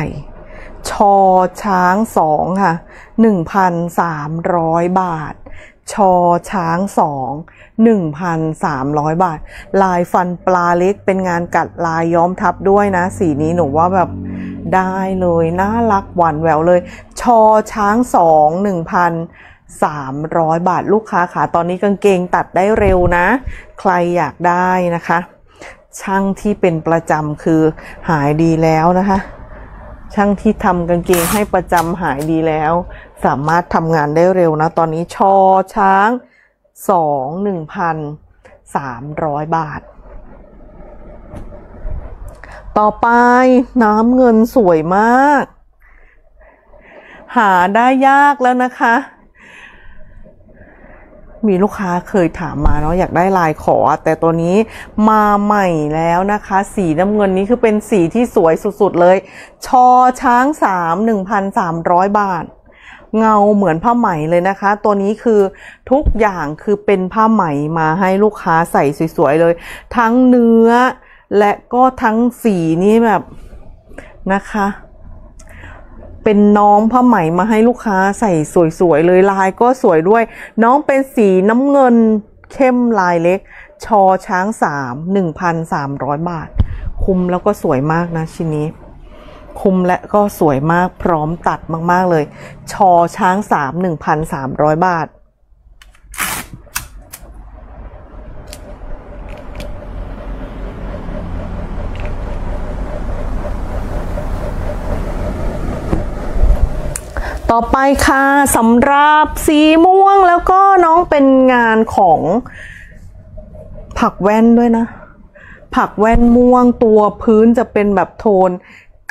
ชอช้างสองค่ะหนึ่งพันสามร้อยบาทชอช้างสองหนึ่งพันสามร้อยบาทลายฟันปลาเล็กเป็นงานกัดลายย้อมทับด้วยนะสีนี้หนูว่าแบบได้เลยน่ารักหวานแหววเลยชอช้างสองหนึ่งพันสามร้อยบาทลูกค้าค่ะตอนนี้กางเกงตัดได้เร็วนะใครอยากได้นะคะช่างที่เป็นประจำคือหายดีแล้วนะคะช่างที่ทำกางเกงให้ประจำหายดีแล้วสามารถทำงานได้เร็วนะตอนนี้ชอช้างสองหนึ่งพันสามร้อยบาทต่อไปน้ำเงินสวยมากหาได้ยากแล้วนะคะมีลูกค้าเคยถามมาเนาะอยากได้ลายขอแต่ตัวนี้มาใหม่แล้วนะคะสีน้ำเงินนี้คือเป็นสีที่สวยสุดๆเลยชอช้างสามหนึ่งพันสามร้อยบาทเงาเหมือนผ้าไหมเลยนะคะตัวนี้คือทุกอย่างคือเป็นผ้าไหมมาให้ลูกค้าใส่สวยๆเลยทั้งเนื้อและก็ทั้งสีนี่แบบนะคะเป็นน้องผ้าไหมมาให้ลูกค้าใส่สวยๆเลยลายก็สวยด้วยน้องเป็นสีน้ำเงินเข้มลายเล็กชอช้างสามหนึ่งพันสามร้อยบาทคุมแล้วก็สวยมากนะชิ้นนี้คุมและก็สวยมากพร้อมตัดมากๆเลยชอช้างสามหนึ่งพันสามร้อยบาทต่อไปค่ะสำหรับสีม่วงแล้วก็น้องเป็นงานของผักแว่นด้วยนะผักแว่นม่วงตัวพื้นจะเป็นแบบโทน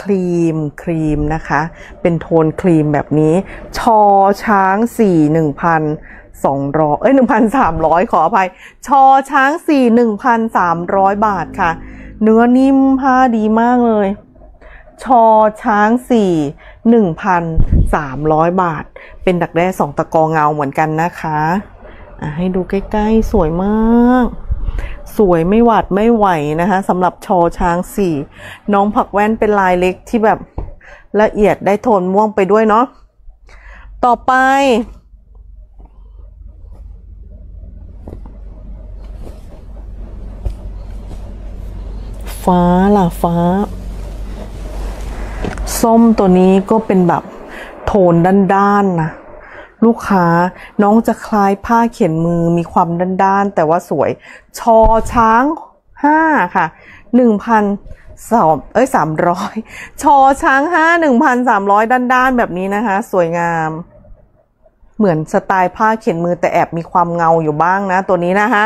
ครีมครีมนะคะเป็นโทนครีมแบบนี้ชอช้างสี่หนึ่งพันสองร้อยเอ้ยหนึ่งพันสามร้อยขออภัยชอช้างสี่หนึ่งพันสามร้อยบาทค่ะเนื้อนิ่มผ้าดีมากเลยชอช้างสี่หนึ่งพันสามร้อยบาทเป็นดักแด้สองตะกอเงาเหมือนกันนะคะให้ดูใกล้ๆสวยมากสวยไม่หวาดไม่ไหวนะคะสำหรับชอช้างสี่น้องผักแว่นเป็นลายเล็กที่แบบละเอียดได้โทนม่วงไปด้วยเนาะต่อไปฟ้าล่ะฟ้าส้มตัวนี้ก็เป็นแบบโทนด้านๆนะลูกค้าน้องจะคล้ายผ้าเขียนมือมีความด้านๆแต่ว่าสวยชอช้างห้าค่ะหนึ่งพันสองเอ้ยสามร้อยชอช้างห้าหนึ่งพันสามร้อยด้านๆแบบนี้นะคะสวยงามเหมือนสไตล์ผ้าเขียนมือแต่แอบมีความเงาอยู่บ้างนะตัวนี้นะคะ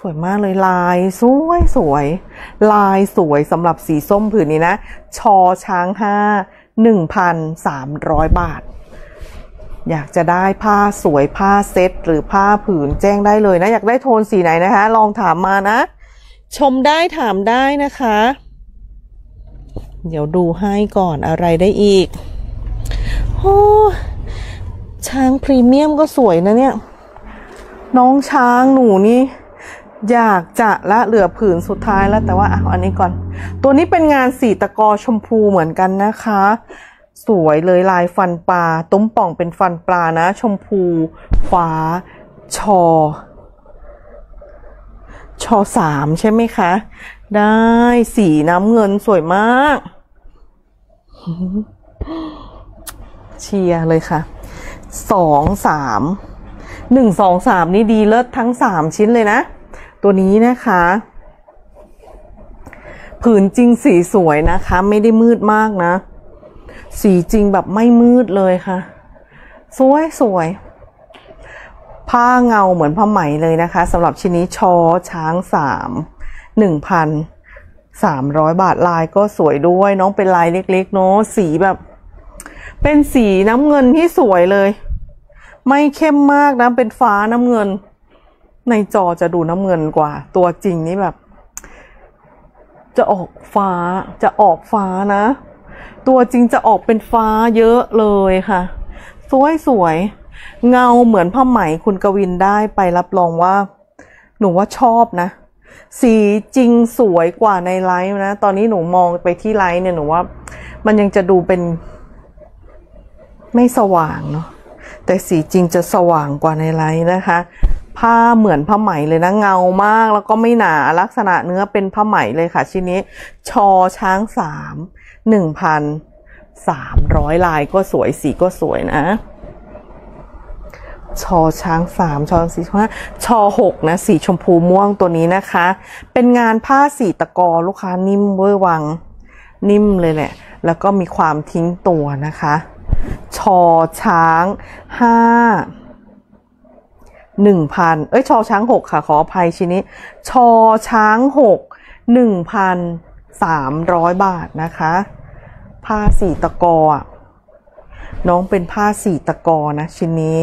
สวยมากเลยลายสวยสวยลายสวยสำหรับสีส้มผืนนี้นะชอช้างห้าหนึ่งพันสามร้อยบาทอยากจะได้ผ้าสวยผ้าเซ็ตหรือผ้าผืนแจ้งได้เลยนะอยากได้โทนสีไหนนะคะลองถามมานะชมได้ถามได้นะคะเดี๋ยวดูให้ก่อนอะไรได้อีกโอ้ช้างพรีเมียมก็สวยนะเนี่ยน้องช้างหนูนี่อยากจะละเหลือผืนสุดท้ายแล้วแต่ว่าอ่ะอันนี้ก่อนตัวนี้เป็นงานสีตะกอชมพูเหมือนกันนะคะสวยเลยลายฟันปลาตุ้มป่องเป็นฟันปลานะชมพูฟ้าชอชอสามใช่ไหมคะ ได้สีน้ำเงินสวยมากเชียร์เลยค่ะสองสามหนึ่งสองสามนี่ดีเลิศทั้งสามชิ้นเลยนะตัวนี้นะคะผืนจริงสีสวยนะคะไม่ได้มืดมากนะสีจริงแบบไม่มืดเลยค่ะสวยสวยผ้าเงาเหมือนผ้าไหมเลยนะคะสำหรับชิ้นนี้ชอช้างสามหนึ่งพันสามร้อยบาทลายก็สวยด้วยน้องเป็นลายเล็กๆเนาะสีแบบเป็นสีน้ำเงินที่สวยเลยไม่เข้มมากนะเป็นฟ้าน้ำเงินในจอจะดูน้ำเงินกว่าตัวจริงนี่แบบจะออกฟ้าจะออกฟ้านะตัวจริงจะออกเป็นฟ้าเยอะเลยค่ะสวยสวยเงาเหมือนผ้าไหมคุณกวินได้ไปรับรองว่าหนูว่าชอบนะสีจริงสวยกว่าในไลฟ์นะตอนนี้หนูมองไปที่ไลฟ์เนี่ยหนูว่ามันยังจะดูเป็นไม่สว่างเนาะแต่สีจริงจะสว่างกว่าในไลฟ์นะคะผ้าเหมือนผ้าไหมเลยนะเงามากแล้วก็ไม่หนาลักษณะเนื้อเป็นผ้าไหมเลยค่ะชิ้นนี้ชอช้างสามหนึ่งพันสามร้อยลายก็สวยสีก็สวยนะชอช้างสามชอสี่ชอห้าชอหกนะสีชมพูม่วงตัวนี้นะคะเป็นงานผ้าสีตะกอลูกค้านิ่มเวอร์วังนิ่มเลยแหละแล้วก็มีความทิ้งตัวนะคะชอช้างห้าหนึ่งพันเอ้ยชอช้างหกค่ะขออภัยชิ้นนี้ชอช้างหกหนึ่งพันสามร้อยบาทนะคะผ้าสีตะกอน้องเป็นผ้าสีตะกอนะชิ้นนี้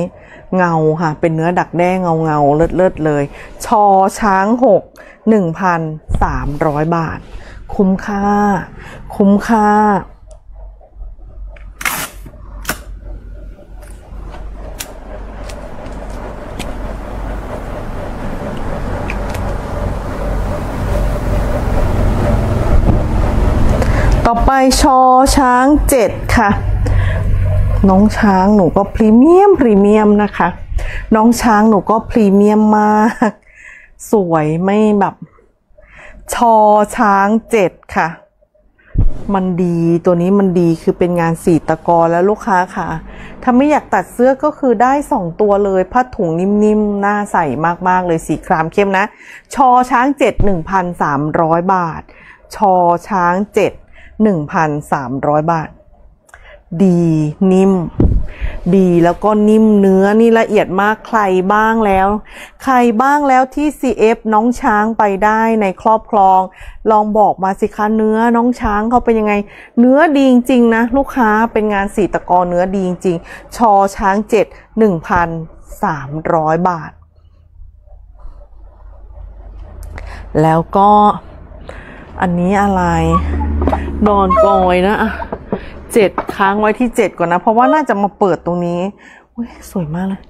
เงาค่ะเป็นเนื้อดักแด้เงาเงาเลิศเลิศเลยชอช้างหกหนึ่งพันสามร้อยบาทคุ้มค่าคุ้มค่าต่อไปชอช้างเจ็ดค่ะน้องช้างหนูก็พรีเมียมพรีเมียมนะคะน้องช้างหนูก็พรีเมียมมากสวยไม่แบบชอช้างเจ็ดค่ะมันดีตัวนี้มันดีคือเป็นงานสีตะกอแล้วลูกค้าค่ะถ้าไม่อยากตัดเสื้อก็คือได้สองตัวเลยผ้าถุงนิ่มๆน่าใส่มากๆเลยสีครามเข้มนะชอช้างเจ็ดหนึ่งพันสามร้อยบาทชอช้างเจ็ดหนึ่งพันสามร้อยบาทดีนิ่มดีแล้วก็นิ่มเนื้อนี่ละเอียดมากใครบ้างแล้วใครบ้างแล้วที่ ซี เอฟ น้องช้างไปได้ในครอบครองลองบอกมาสิคะเนื้อน้องช้างเขาเป็นยังไงเนื้อดีจริงๆนะลูกค้าเป็นงานสีตะกอเนื้อดีจริงชอช้างเจ็ดหนึ่งพันสามร้อยบาทแล้วก็อันนี้อะไรดอนกอยนะเจ็ดค้างไว้ที่เจ็ดก่อนนะเพราะว่าน่าจะมาเปิดตรงนี้สวยมากเลย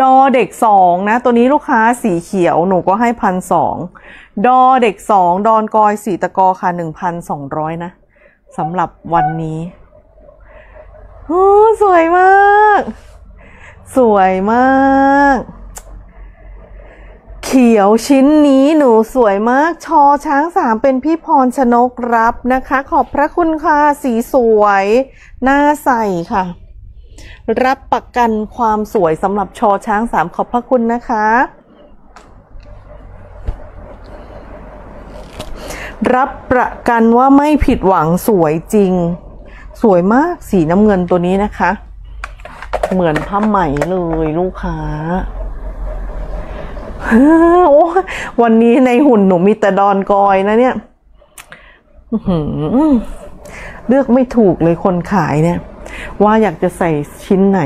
ดอเด็กสองนะตัวนี้ลูกค้าสีเขียวหนูก็ให้พันสองดอเด็กสองดอนกอยสีตะกอค่ะหนึ่งพันสองร้อยนะสำหรับวันนี้โอ้สวยมากสวยมากเขียวชิ้นนี้หนูสวยมากชอช้างสามเป็นพี่พรชนกรับนะคะขอบพระคุณค่ะสีสวยน่าใส่ค่ะรับประกันความสวยสำหรับชอช้างสามขอบพระคุณนะคะรับประกันว่าไม่ผิดหวังสวยจริงสวยมากสีน้ำเงินตัวนี้นะคะเหมือนผ้าไหมเลยลูกค้าวันนี้ในหุ่นหนูมีแต่ดอนกอยนะเนี่ยเลือกไม่ถูกเลยคนขายเนี่ยว่าอยากจะใส่ชิ้นไหน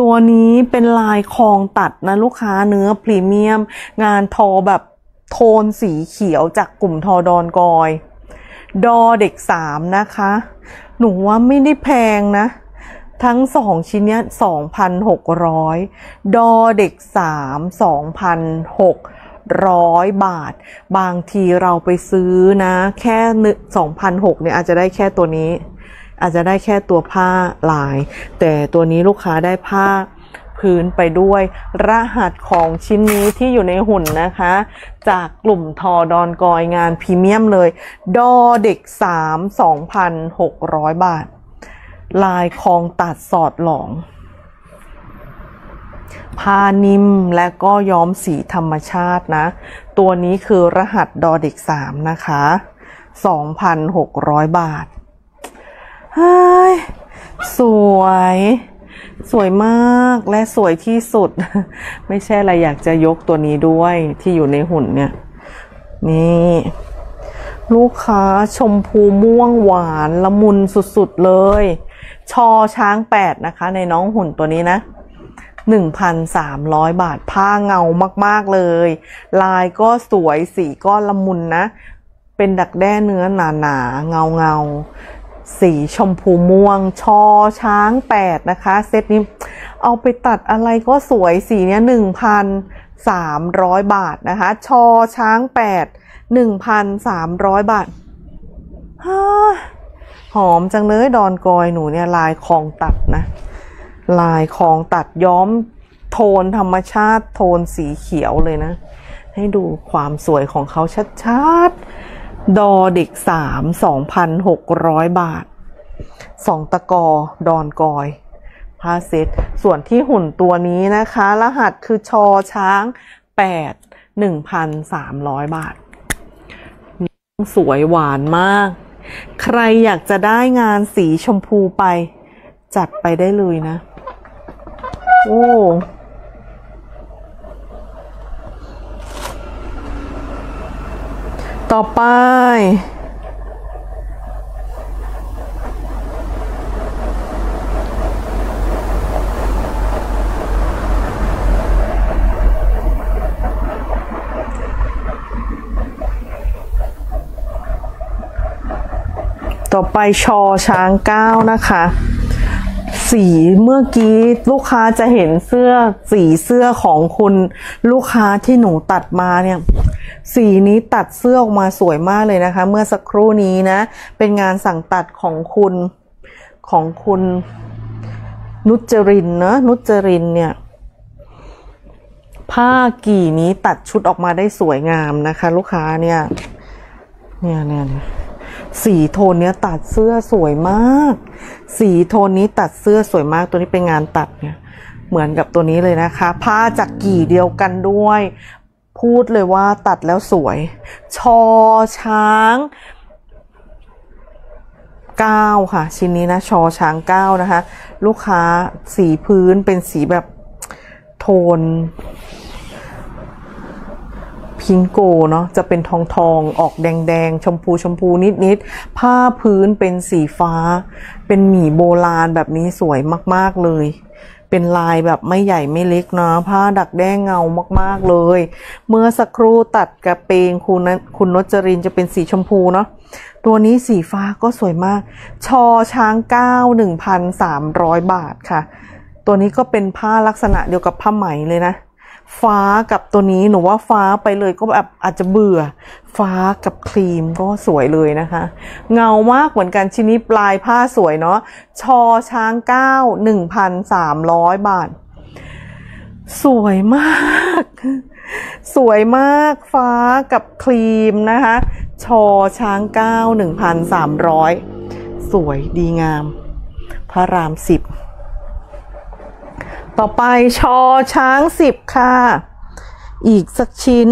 ตัวนี้เป็นลายคลองตัดนะลูกค้าเนื้อพรีเมียมงานทอแบบโทนสีเขียวจากกลุ่มทอดอนกอยดอเด็กสามนะคะหนูว่าไม่ได้แพงนะทั้งสองชิ้นเนี้ย สองพันหกร้อย ดอเด็กสาม สองพันหกร้อย บาทบางทีเราไปซื้อนะแค่ สองพันหกร้อย เนี่ยอาจจะได้แค่ตัวนี้อาจจะได้แค่ตัวผ้าลายแต่ตัวนี้ลูกค้าได้ผ้า พื้นไปด้วยรหัสของชิ้นนี้ที่อยู่ในหุ่นนะคะจากกลุ่มทอดอนกอยงานพรีเมียมเลยดอเด็กสาม สองพันหกร้อย บาทลายคองตัดสอดหลองผ้านิ่มและก็ย้อมสีธรรมชาตินะตัวนี้คือรหัสดอเด็กสามนะคะ สองพันหกร้อย บาทเฮ้ยสวยสวยมากและสวยที่สุดไม่ใช่อะไรอยากจะยกตัวนี้ด้วยที่อยู่ในหุ่นเนี่ยนี่ลูกค้าชมพูม่วงหวานละมุนสุดๆเลยชอช้างแปดนะคะในน้องหุ่นตัวนี้นะ หนึ่งพันสามร้อย บาทผ้าเงามากๆเลยลายก็สวยสีก็ละมุนนะเป็นดักแด้เนื้อหนาๆเงาๆสีชมพูม่วงชอช้างแปดนะคะเซตนี้เอาไปตัดอะไรก็สวยสีเนี้ย หนึ่งพันสามร้อย บาทนะคะชอช้างแปด หนึ่งพันสามร้อย บาทหอมจังเลยดอนกอยหนูเนี่ยลายคองตัดนะลายคองตัดย้อมโทนธรรมชาติโทนสีเขียวเลยนะให้ดูความสวยของเขาชัดๆดอเด็กสาม สองพันหกร้อย บาทสองตะกอดอนกอยผ้าเซ็ตส่วนที่หุ่นตัวนี้นะคะรหัสคือชอช้างแปด หนึ่งพันสามร้อย บาทสวยหวานมากใครอยากจะได้งานสีชมพูไปจัดไปได้เลยนะโอ้ต่อไปต่อไปชอช้างเก้านะคะสีเมื่อกี้ลูกค้าจะเห็นเสื้อสีเสื้อของคุณลูกค้าที่หนูตัดมาเนี่ยสีนี้ตัดเสื้อออกมาสวยมากเลยนะคะเมื่อสักครู่นี้นะเป็นงานสั่งตัดของคุณของคุณนุจรินเนอะนุจรินเนี่ยผ้ากี่นี้ตัดชุดออกมาได้สวยงามนะคะลูกค้าเนี่ยเนี่ยเนี่ยสีโทนนี้ตัดเสื้อสวยมากสีโทนนี้ตัดเสื้อสวยมากตัวนี้เป็นงานตัดเนี่ยเหมือนกับตัวนี้เลยนะคะผ้าจากกี่เดียวกันด้วยพูดเลยว่าตัดแล้วสวยชอช้างเก้าค่ะชิ้นนี้นะชอช้างเก้านะคะลูกค้าสีพื้นเป็นสีแบบโทนพิงโกเนาะจะเป็นทองทองออกแดงแดงชมพูชมพูนิดนิดผ้าพื้นเป็นสีฟ้าเป็นหมี่โบราณแบบนี้สวยมากๆเลยเป็นลายแบบไม่ใหญ่ไม่เล็กนะผ้าดักแด้เงามากๆเลยเมื่อสักครู่ตัดกระเปงคุณนั้นคุณนจรินจะเป็นสีชมพูเนาะตัวนี้สีฟ้าก็สวยมากชอช้างเก้า หนึ่งพันสามร้อย บาทค่ะตัวนี้ก็เป็นผ้าลักษณะเดียวกับผ้าไหมเลยนะฟ้ากับตัวนี้หนูว่าฟ้าไปเลยก็แบบอาจจะเบื่อฟ้ากับครีมก็สวยเลยนะคะเงามากเหมือนกันชิ้นนี้ปลายผ้าสวยเนาะชอช้างเก้า หนึ่งพันสามร้อย บาทสวยมากสวยมากฟ้ากับครีมนะคะชอช้างเก้า หนึ่งพันสามร้อย สวยดีงามพระรามสิบต่อไปชอช้างสิบค่ะอีกสักชิ้น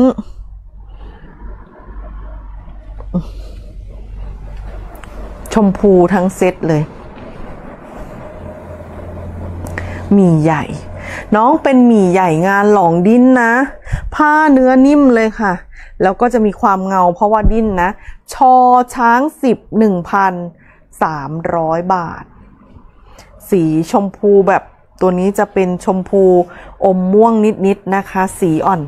ชมพูทั้งเซตเลยหมี่ใหญ่น้องเป็นหมี่ใหญ่งานหลองดิ้นนะผ้าเนื้อนิ่มเลยค่ะแล้วก็จะมีความเงาเพราะว่าดิ้นนะชอช้างสิบ หนึ่งพันสามร้อย บาทสีชมพูแบบตัวนี้จะเป็นชมพูอมม่วงนิดๆนะคะสีอ่อน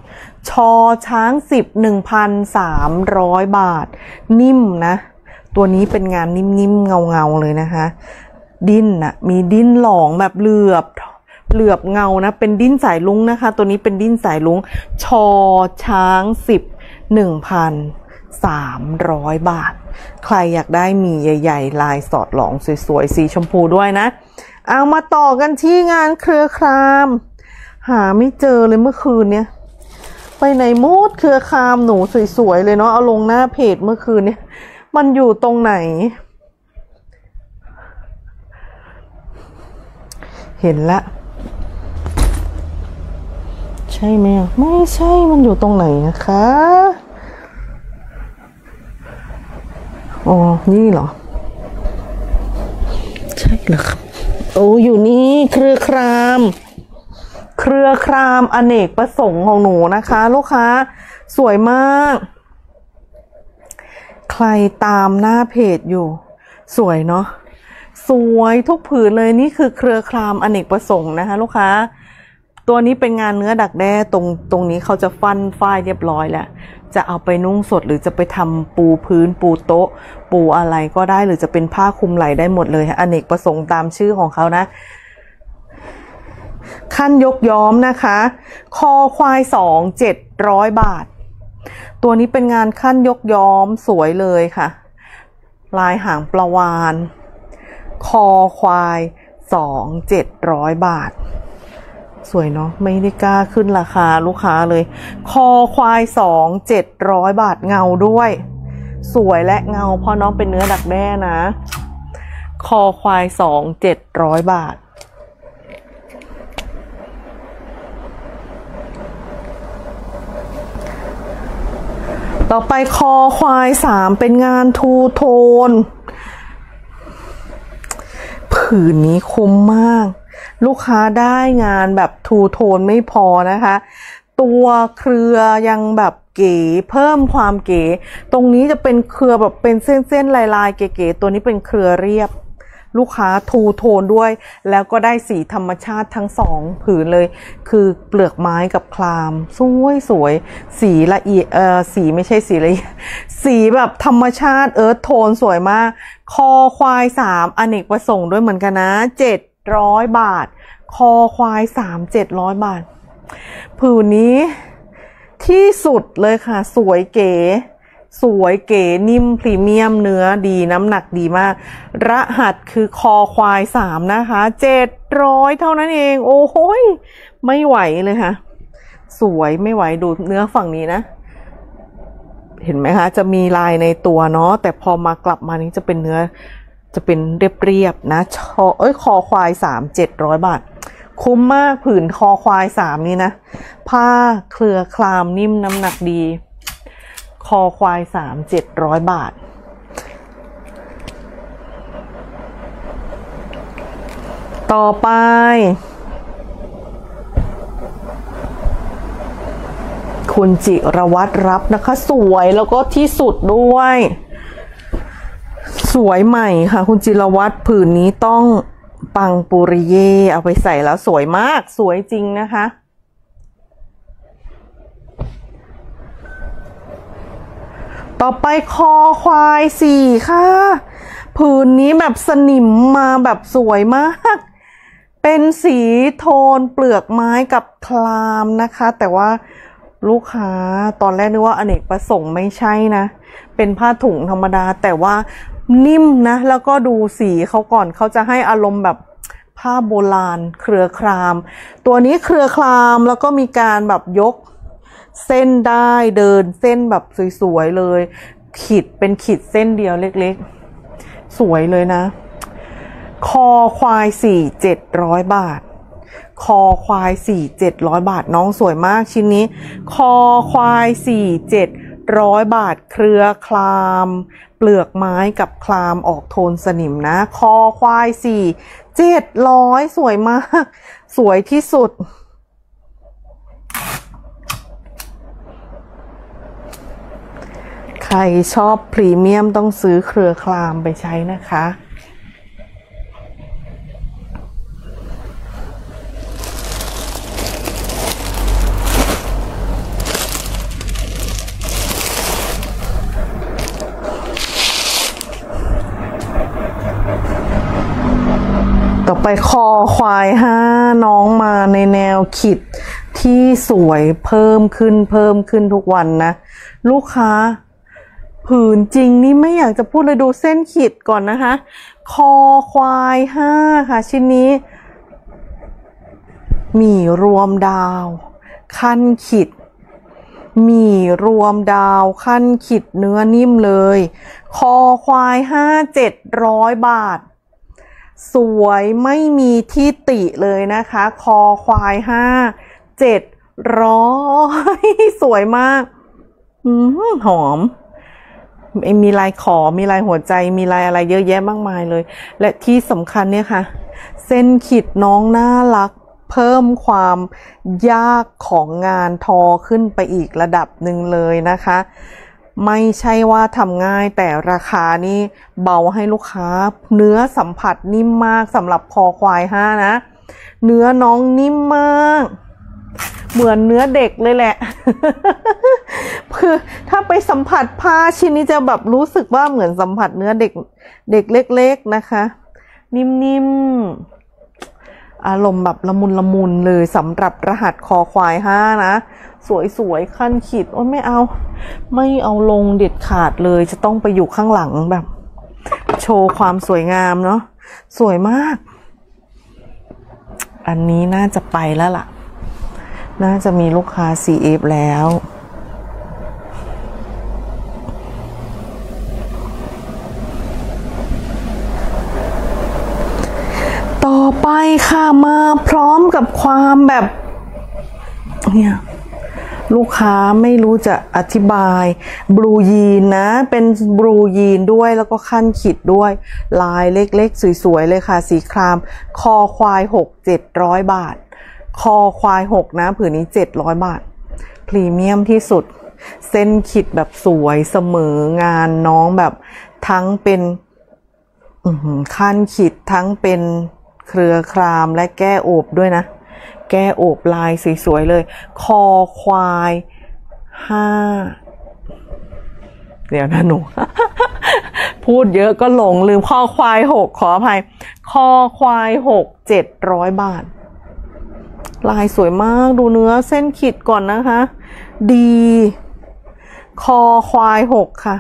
ชอช้างสิบ หนึ่งพันสามร้อย บาทนิ่มนะตัวนี้เป็นงานนิ่มๆเงาๆเลยนะคะดิ้นนะมีดิ้นหลองแบบเหลือบเหลือบเงานะเป็นดิ้นสายลุ้งนะคะตัวนี้เป็นดิ้นสายลุ้งชอช้างสิบ หนึ่งพันสามร้อย บาทใครอยากได้มีใหญ่ๆลายสอดหลองสวยๆสีชมพูด้วยนะเอามาต่อกันที่งานเครือคราม หาไม่เจอเลยเมื่อคืนเนี้ยไปไหนมูดเครือคามหนูสวยๆเลยเนาะเอาลงหน้าเพจเมื่อคืนเนี้ยมันอยู่ตรงไหนเห็นละใช่ไหมไม่ใช่มันอยู่ตรงไหนนะคะอ๋อนี่เหรอใช่เหรอครับโอ้อยู่นี่เครือครามเครือครามอเนกประสงค์ของหนูนะคะลูกค้าสวยมากใครตามหน้าเพจอยู่สวยเนาะสวยทุกผืนเลยนี่คือเครือครามอเนกประสงค์นะคะลูกค้าตัวนี้เป็นงานเนื้อดักแด้ตรงตรงนี้เขาจะฟันฝ้ายเรียบร้อยแล้วจะเอาไปนุ่งสดหรือจะไปทำปูพื้นปูโต๊ะปูอะไรก็ได้หรือจะเป็นผ้าคลุมไหล่ได้หมดเลยอเนกประสงค์ตามชื่อของเขานะขั้นยกย้อมนะคะคอควายสองเจ็ดร้อยบาทตัวนี้เป็นงานขั้นยกย้อมสวยเลยค่ะลายหางปลาวาฬคอควายสองเจ็ดร้อยบาทสวยเนาะไม่ได้กล้าขึ้นราคาลูกค้าเลยคอควายสองเจ็ดร้อยบาทเงาด้วยสวยและเงาเพราะน้องเป็นเนื้อดักแด้นะคอควายสองเจ็ดร้อยบาทต่อไปคอควายสามเป็นงานทูโทนผืนนี้คมมากลูกค้าได้งานแบบทูโทนไม่พอนะคะตัวเครือยังแบบเก๋เพิ่มความเก๋ตรงนี้จะเป็นเครือแบบเป็นเส้นๆลายๆเก๋ๆตัวนี้เป็นเครือเรียบลูกค้าทูโทนด้วยแล้วก็ได้สีธรรมชาติทั้งสองผืนเลยคือเปลือกไม้กับคลามสวยสวยสีละเอียดเออสีไม่ใช่สีละเอียดสีแบบธรรมชาติเอิร์ธโทนสวยมากคอควายสามอเนกประสงค์ด้วยเหมือนกันนะเจ็ดร้อยบาทคอควายสามเจ็ดร้อยบาทผืนนี้ที่สุดเลยค่ะสวยเก๋สวยเก๋นิ่มพรีเมียมเนื้อดีน้ำหนักดีมากรหัสคือคอควายสามนะคะเจ็ดร้อยเท่านั้นเองโอ้โหไม่ไหวเลยค่ะสวยไม่ไหวดูเนื้อฝั่งนี้นะเห็นไหมคะจะมีลายในตัวเนาะแต่พอมากลับมานี้จะเป็นเนื้อจะเป็นเรียบๆนะเอ้ยคอควายสามเจ็ดร้อยบาทคุ้มมากผืนคอควายสามนี่นะผ้าเคลือคลามนิ่มน้ำหนักดีคอควายสามเจ็ดร้อยบาทต่อไปคุณจิรวัตรรับนะคะสวยแล้วก็ที่สุดด้วยสวยใหม่ค่ะคุณจิรวัตรผืนนี้ต้องปังปุริเยเอาไปใส่แล้วสวยมากสวยจริงนะคะต่อไปคอควายสี่ค่ะผืนนี้แบบสนิมมาแบบสวยมากเป็นสีโทนเปลือกไม้กับคลามนะคะแต่ว่าลูกค้าตอนแรกนึกว่าอเนกประสงค์ไม่ใช่นะเป็นผ้าถุงธรรมดาแต่ว่านิ่มนะแล้วก็ดูสีเขาก่อนเขาจะให้อารมณ์แบบผ้าโบราณเครือครามตัวนี้เครือครามแล้วก็มีการแบบยกเส้นได้เดินเส้นแบบสวยๆเลยขีดเป็นขีดเส้นเดียวเล็กๆสวยเลยนะคอควายสี่เจ็ดร้อยบาทคอควายสี่เจ็ดร้อยบาทน้องสวยมากชิ้นนี้คอควายสี่เจ็ดร้อยบาทเครือคลามเปลือกไม้กับคลามออกโทนสนิมนะคอควายสี่เจ็ดร้อยสวยมากสวยที่สุดใครชอบพรีเมียมต้องซื้อเครือคลามไปใช้นะคะต่อไปคอควายห้าน้องมาในแนวขีดที่สวยเพิ่มขึ้นเพิ่มขึ้นทุกวันนะลูกค้าผืนจริงนี่ไม่อยากจะพูดเลยดูเส้นขีดก่อนนะคะคอควายห้าค่ะชิ้นนี้ หมี่รวมดาวขั้นขิดหมี่รวมดาวขั้นขิดเนื้อนิ่มเลยคอควายห้าเจ็ดร้อยบาทสวยไม่มีที่ติเลยนะคะคอควายห้าเจ็ดร้อยสวยมากอืมหอมมีลายขอมีลายหัวใจมีลายอะไรเยอะแยะมากมายเลยและที่สำคัญเนี่ยค่ะเส้นขีดน้องน่ารักเพิ่มความยากของงานทอขึ้นไปอีกระดับหนึ่งเลยนะคะไม่ใช่ว่าทำง่ายแต่ราคานี่เบาให้ลูกค้าเนื้อสัมผัสนิ่มมากสำหรับคอควายห้านะเนื้อน้องนิ่มมากเหมือนเนื้อเด็กเลยแหละคือถ้าไปสัมผัสผ้าชิ้นนี้จะแบบรู้สึกว่าเหมือนสัมผัสเนื้อเด็กเด็กเล็กๆนะคะนิ่มๆอารมณ์แบบละมุนละมุนเลยสำหรับรหัสคอควายห้านะสวยๆขั้นขีดโอ้ไม่เอาไม่เอาลงเด็ดขาดเลยจะต้องไปอยู่ข้างหลังแบบโชว์ความสวยงามเนาะสวยมากอันนี้น่าจะไปแล้วล่ะน่าจะมีลูกค้า ซี เอฟ แล้วต่อไปค่ะมาพร้อมกับความแบบเนี่ยลูกค้าไม่รู้จะอธิบายบลูยีนนะเป็นบลูยีนด้วยแล้วก็ขั้นขีดด้วยลายเล็กๆสวยๆเลยค่ะสีครามคอควายหกเจ็ดร้อยบาทคอควายหกนะผืนนี้เจ็ดร้อยบาทพรีเมียมที่สุดเส้นขีดแบบสวยเสมองานน้องแบบทั้งเป็นขั้นขีดทั้งเป็นเครือครามและแก้โอบด้วยนะแก้โอบลายสวยๆเลยคอควายห้าเดี๋ยวนะหนู พูดเยอะก็หลงลืมคอควายหกขออภัยคอควายหกเจ็ดร้อยบาทลายสวยมากดูเนื้อเส้นขีดก่อนนะคะดีคอควายหกค่ะ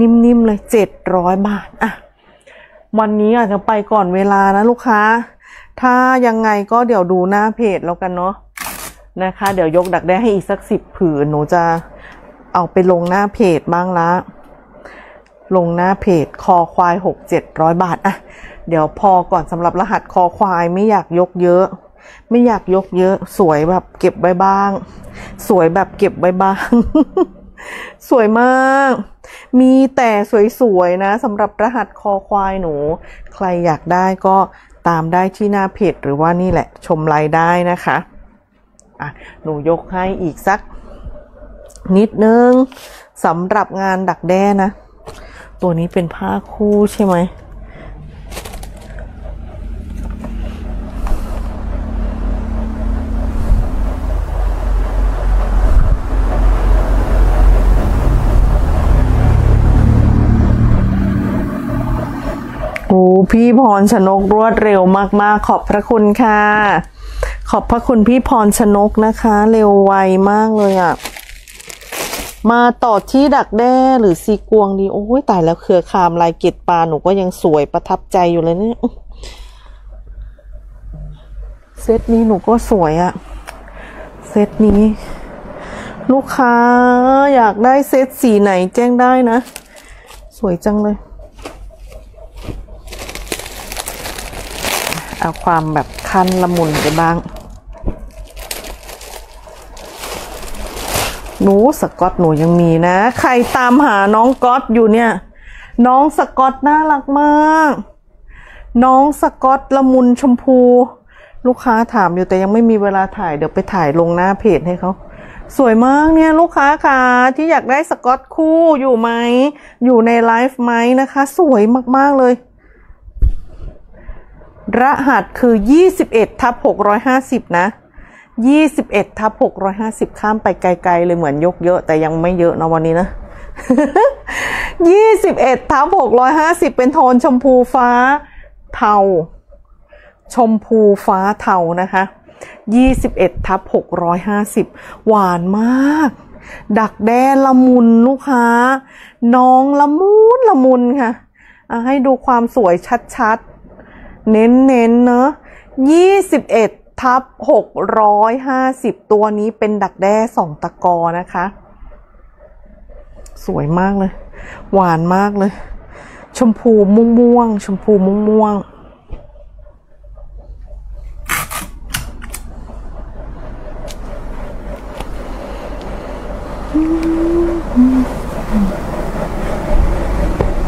นิ่มๆเลยเจ็ดร้อยบาทอ่ะวันนี้อาจจะไปก่อนเวลานะลูกค้าถ้ายังไงก็เดี๋ยวดูหน้าเพจแล้วกันเนาะนะคะเดี๋ยวยกดักแด้ให้อีกสักสิบผืนหนูจะเอาไปลงหน้าเพจบ้างละลงหน้าเพจคอควายหกเจ็ดร้อยบาทอ่ะเดี๋ยวพอก่อนสำหรับรหัสคอควายไม่อยากยกเยอะไม่อยากยกเยอะสวยแบบเก็บไว้บ้างสวยแบบเก็บไว้บ้าง สวยมากมีแต่สวยๆนะสำหรับรหัสคอควายหนูใครอยากได้ก็ตามได้ที่หน้าเพจหรือว่านี่แหละชมไลฟ์ได้นะคะอ่ะหนูยกให้อีกสักนิดนึงสำหรับงานดักแด้นะตัวนี้เป็นผ้าคู่ใช่ไหมพี่พรชนกรวดเร็วมากๆขอบพระคุณค่ะขอบพระคุณพี่พรชนกนะคะเร็วไวมากเลยอ่ะมาต่อที่ดักแด้หรือซีกวงดีโอ้ยตายแล้วเครือคามลายเกล็ดปลาหนูก็ยังสวยประทับใจอยู่เลยเนี่ยเซตนี้หนูก็สวยอ่ะเซตนี้ลูกค้าอยากได้เซตสีไหนแจ้งได้นะสวยจังเลยเอาความแบบคันละมุนไปบ้างหนูสกอตหนูยังมีนะใครตามหาน้องก๊อตอยู่เนี่ยน้องสกอตน่ารักมากน้องสกอตละมุนชมพูลูกค้าถามอยู่แต่ยังไม่มีเวลาถ่ายเดี๋ยวไปถ่ายลงหน้าเพจให้เขาสวยมากเนี่ยลูกค้าค่ะที่อยากได้สกอตคู่อยู่ไหมอยู่ในไลฟ์ไหมนะคะสวยมากๆเลยรหัสคือ ยี่สิบเอ็ดทับหกร้อยห้าสิบ นะ ยี่สิบเอ็ดทับหกร้อยห้าสิบ ข้ามไปไกลๆเลยเหมือนยกเยอะแต่ยังไม่เยอะนะวันนี้นะ ยี่สิบเอ็ดทับหกร้อยห้าสิบ เป็นโทนชมพูฟ้าเทาชมพูฟ้าเทานะคะ ยี่สิบเอ็ดทับหกร้อยห้าสิบ หวานมากดักแด้ละมุนลูกค้าน้องละมุนละมุนค่ะให้ดูความสวยชัดๆเน้นๆ เนอะ ยี่สิบเอ็ด ทับหกร้อยห้าสิบตัวนี้เป็นดักแด้สองตะกอนะคะสวยมากเลยหวานมากเลยชมพูม่วงๆชมพูม่วงๆ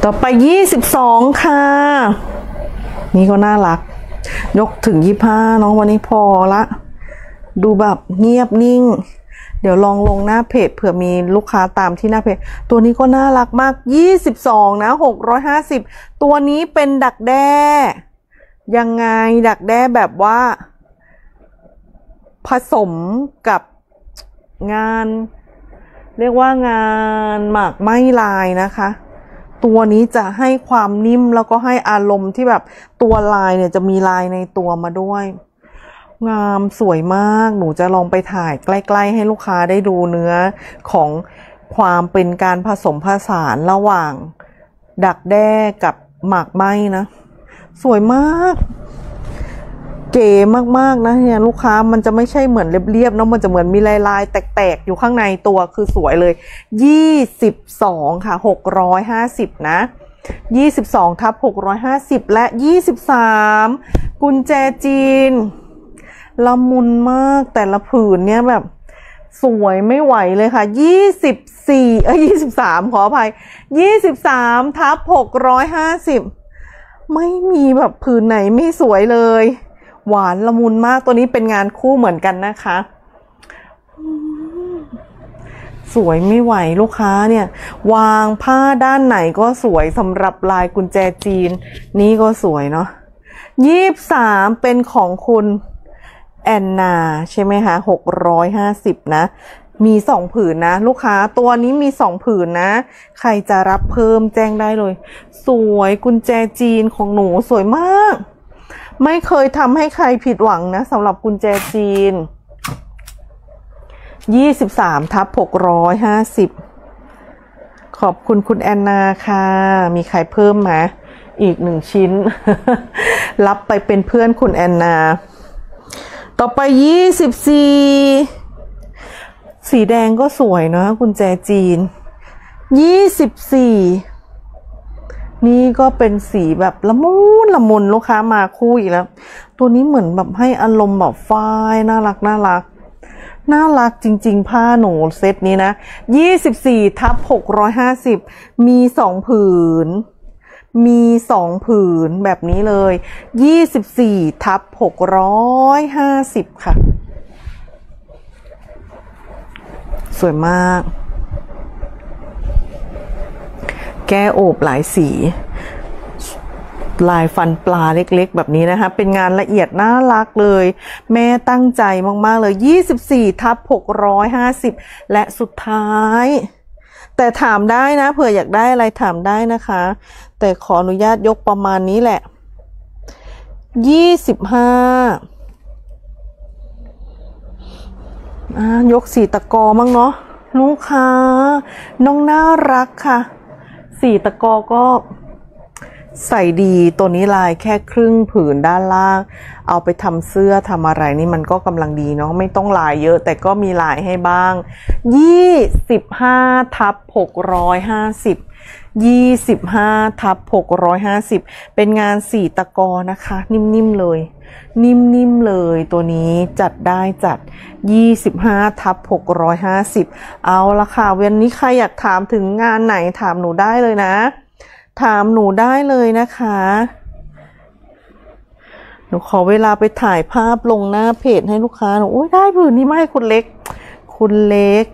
ต่อไปยี่สิบสองค่ะนี่ก็น่ารักยกถึงยี่สิบห้าน้องวันนี้พอละดูแบบเงียบนิ่งเดี๋ยวลองลงหน้าเพจเผื่อมีลูกค้าตามที่หน้าเพจตัวนี้ก็น่ารักมากยี่สิบสองนะหกร้อยห้าสิบตัวนี้เป็นดักแด้ยังไงดักแด้แบบว่าผสมกับงานเรียกว่างานหมากไหมลายนะคะตัวนี้จะให้ความนิ่มแล้วก็ให้อารมณ์ที่แบบตัวลายเนี่ยจะมีลายในตัวมาด้วยงามสวยมากหนูจะลองไปถ่ายใกล้ๆให้ลูกค้าได้ดูเนื้อของความเป็นการผสมผสานระหว่างดักแด้กับหมากไหมนะสวยมากเก๋มากๆนะเนี่ยลูกค้ามันจะไม่ใช่เหมือนเรียบๆเนาะมันจะเหมือนมีลายลายแตกๆอยู่ข้างในตัวคือสวยเลยยี่สิบสองค่ะหกร้อยห้าสิบนะยี่สิบสองทับหกร้อยห้าสิบและยี่สิบสามกุญแจจีนละมุนมากแต่ละผืนเนี่ยแบบสวยไม่ไหวเลยค่ะยี่สิบสี่เอ้ยยี่สิบสามขออภัยยี่สิบสามทับหกร้อยห้าสิบไม่มีแบบผืนไหนไม่สวยเลยหวานละมุนมากตัวนี้เป็นงานคู่เหมือนกันนะคะสวยไม่ไหวลูกค้าเนี่ยวางผ้าด้านไหนก็สวยสำหรับลายกุญแจจีนนี่ก็สวยเนาะยี่สิบสามเป็นของคุณแอนนาใช่ไหมคะหกร้อยห้าสิบนะมีสองผืนนะลูกค้าตัวนี้มีสองผืนนะใครจะรับเพิ่มแจ้งได้เลยสวยกุญแจจีนของหนูสวยมากไม่เคยทำให้ใครผิดหวังนะสำหรับกุญแจจีนยี่สิบสามทับหกร้อยห้าสิบขอบคุณคุณแอนนาค่ะมีใครเพิ่มไหมอีกหนึ่งชิ้น รับไปเป็นเพื่อนคุณแอนนาต่อไปยี่สิบสี่สีแดงก็สวยนะกุญแจจีนยี่สิบสี่นี่ก็เป็นสีแบบละมุนละมุนลูกค้ามาคู่อีกแล้วตัวนี้เหมือนแบบให้อารมณ์แบบฝ้ายน่ารักน่ารักน่ารักจริงๆผ้าหนูเซตนี้นะยี่สิบสี่ทับหกร้อยห้าสิบมีสองผืนมีสองผืนแบบนี้เลยยี่สิบสี่ทับหกร้อยห้าสิบค่ะสวยมากแก้โอบหลายสีลายฟันปลาเล็กๆแบบนี้นะคะเป็นงานละเอียดน่ารักเลยแม่ตั้งใจมากๆเลยยี่สิบสี่ทับหกร้อยห้าสิบและสุดท้ายแต่ถามได้นะเผื่ออยากได้อะไรถามได้นะคะแต่ขออนุญาตยกประมาณนี้แหละยี่สิบห้าอ่ายกสีตะกอมั้งเนาะลูกค้าน้องน่ารักค่ะสีตะกอก็ใส่ดีตัวนี้ลายแค่ครึ่งผืนด้านล่างเอาไปทำเสื้อทำอะไรนี่มันก็กำลังดีเนาะไม่ต้องลายเยอะแต่ก็มีลายให้บ้างยี่สิบห้าทับหกร้อยห้าสิบ ยี่สิบห้าทับหกร้อยห้าสิบเป็นงานสีตะกอนะคะนิ่มๆเลยนิ่มๆเลยตัวนี้จัดได้จัดยี่สิบห้าทับหกร้อยห้าสิบเอาละค่ะวันนี้ใครอยากถามถึงงานไหนถามหนูได้เลยนะถามหนูได้เลยนะคะหนูขอเวลาไปถ่ายภาพลงหน้าเพจให้ลูกค้าหนูโอ้ยได้ผืนนี้มาให้คุณเล็กคุณเล็ก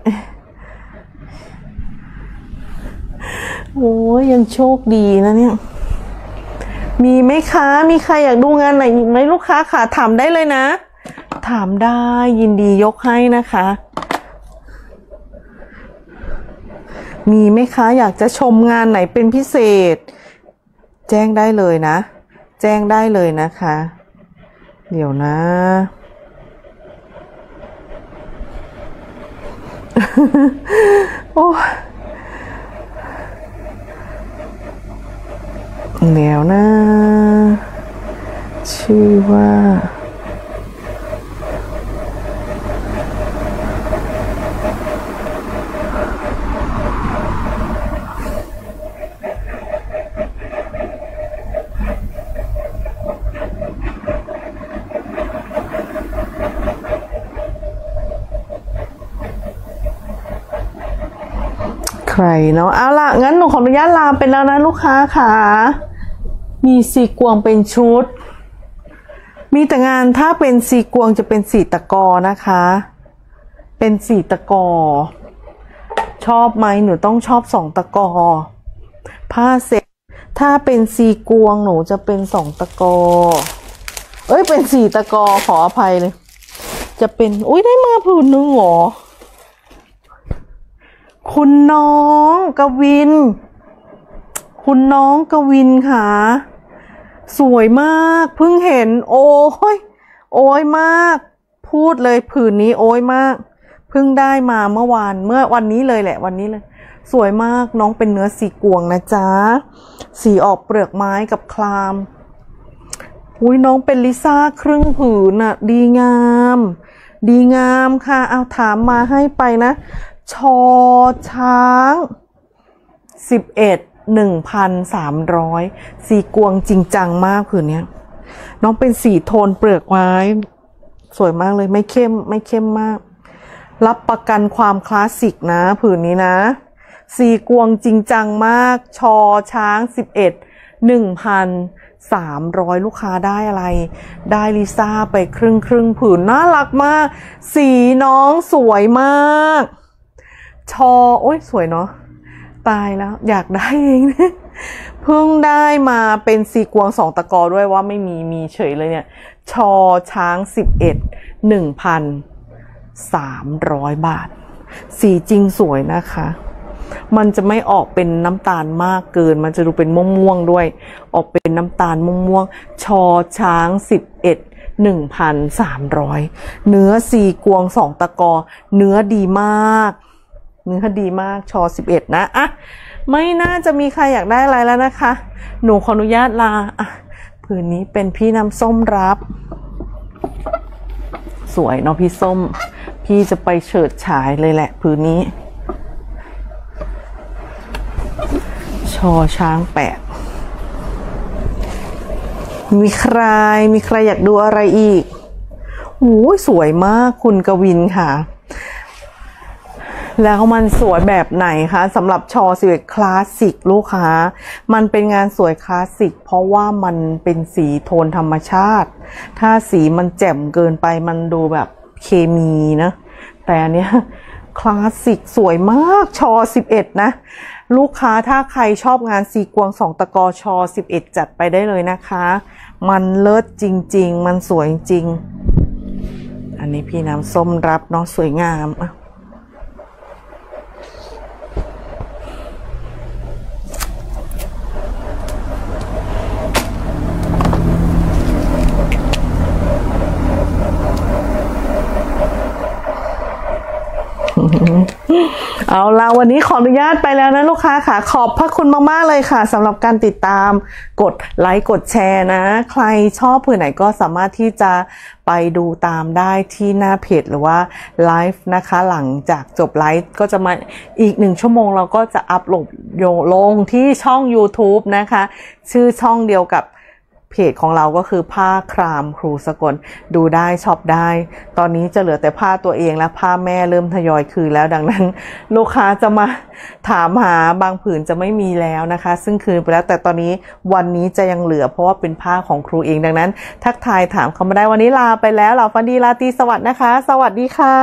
โอ้ยยังโชคดีนะเนี่ยมีไหมคะมีใครอยากดูงานไหนอีกไหมลูกค้าค่ะถามได้เลยนะถามได้ยินดียกให้นะคะมีไหมคะอยากจะชมงานไหนเป็นพิเศษแจ้งได้เลยนะแจ้งได้เลยนะคะเดี๋ยวนะ โอ้เดี๋ยวนะชื่อว่า ใครเนาะเอาล่ะงั้นหนูขออนุญาตลาไปแล้วนะลูกค้าค่ะมีสีกวงเป็นชุดมีแต่งานถ้าเป็นสีกวงจะเป็นสีตะกอนะคะเป็นสีตะกอชอบไหมหนูต้องชอบสองตะกอผ้าเซ็ตถ้าเป็นสีกวงหนูจะเป็นสองตะกอเอ้ยเป็นสีตะกอขออภัยเลยจะเป็นอุ้ยได้มาผืนนึงหรอคุณน้องกวินคุณน้องกวินค่ะสวยมากเพิ่งเห็นโอ้ยโอ้ยมากพูดเลยผืนนี้โอ้ยมากเพิ่งได้มาเมื่อวานเมื่อวันนี้เลยแหละวันนี้เลยสวยมากน้องเป็นเนื้อสีกวงนะจ๊ะสีออกเปลือกไม้กับคลามอุ้ยน้องเป็นลิซ่าครึ่งผืนน่ะดีงามดีงามค่ะเอาถามมาให้ไปนะชอช้างสิบเอ็ดหนึ่งพันสามร้อยสีกวงจริงจังมากผืนนี้น้องเป็นสีโทนเปลือกไม้สวยมากเลยไม่เข้มไม่เข้มมากรับประกันความคลาสสิกนะผืนนี้นะสีกวงจริงจังมากชอช้างสิบเอ็ดหนึ่งพันสามร้อยลูกค้าได้อะไรได้ลิซ่าไปครึ่งครึ่งผืนน่ารักมากสีน้องสวยมากชอโอ้ยสวยเนาะตายแล้วอยากได้เองเพิ่งได้มาเป็นสีกวงสองตะกอด้วยว่าไม่มีมีเฉยเลยเนี่ยชอช้างสิบเอ็ดหนึ่งพันสามร้อยบาทสีจริงสวยนะคะมันจะไม่ออกเป็นน้ำตาลมากเกินมันจะดูเป็นม่วงๆด้วยออกเป็นน้ำตาลม่วงๆชอช้างสิบเอ็ดหนึ่งพันสามร้อยเนื้อสีกวงสองตะกอเนื้อดีมากเนื้อดีมากชอสิบเอ็ดนะอ่ะไม่น่าจะมีใครอยากได้อะไรแล้วนะคะหนูขออนุญาตลาอ่ะผืนนี้เป็นพี่น้ำส้มรับสวยเนาะพี่ส้มพี่จะไปเฉิดฉายเลยแหละผืนนี้ชอช้างแปดมีใครมีใครอยากดูอะไรอีกโอ้ยสวยมากคุณกวินค่ะแล้วมันสวยแบบไหนคะสำหรับชอสิบเอ็ดคลาสสิกลูกค้ามันเป็นงานสวยคลาสสิกเพราะว่ามันเป็นสีโทนธรรมชาติถ้าสีมันแจ่มเกินไปมันดูแบบเคมีนะแต่อันเนี้ยคลาสสิกสวยมากชอสิบเอ็ดนะลูกค้าถ้าใครชอบงานสีกวงสองตะกอชอสิบเอ็ดจัดไปได้เลยนะคะมันเลิศจริงๆมันสวยจริงอันนี้พี่น้ำส้มรับเนาะสวยงามเอาละวันนี้ขออนุญาตไปแล้วนะลูกค้าค่ะขอบพระคุณมากๆเลยค่ะสำหรับการติดตามกดไลค์กดแชร์นะใครชอบผืนไหนก็สามารถที่จะไปดูตามได้ที่หน้าเพจหรือว่าไลฟ์นะคะหลังจากจบไลฟ์ก็จะมาอีกหนึ่งชั่วโมงเราก็จะอัพโหลดลงที่ช่อง ยูทูบ นะคะชื่อช่องเดียวกับเพจของเราก็คือผ้าครามครูสกลดูได้ช็อปได้ตอนนี้จะเหลือแต่ผ้าตัวเองและผ้าแม่เริ่มทยอยคืนแล้วดังนั้นลูกค้าจะมาถามหาบางผืนจะไม่มีแล้วนะคะซึ่งคืนไปแล้วแต่ตอนนี้วันนี้จะยังเหลือเพราะว่าเป็นผ้าของครูเองดังนั้นทักทายถามเขามาได้วันนี้ลาไปแล้วเราฟันดีราตรีสวัสดิ์นะคะสวัสดีค่ะ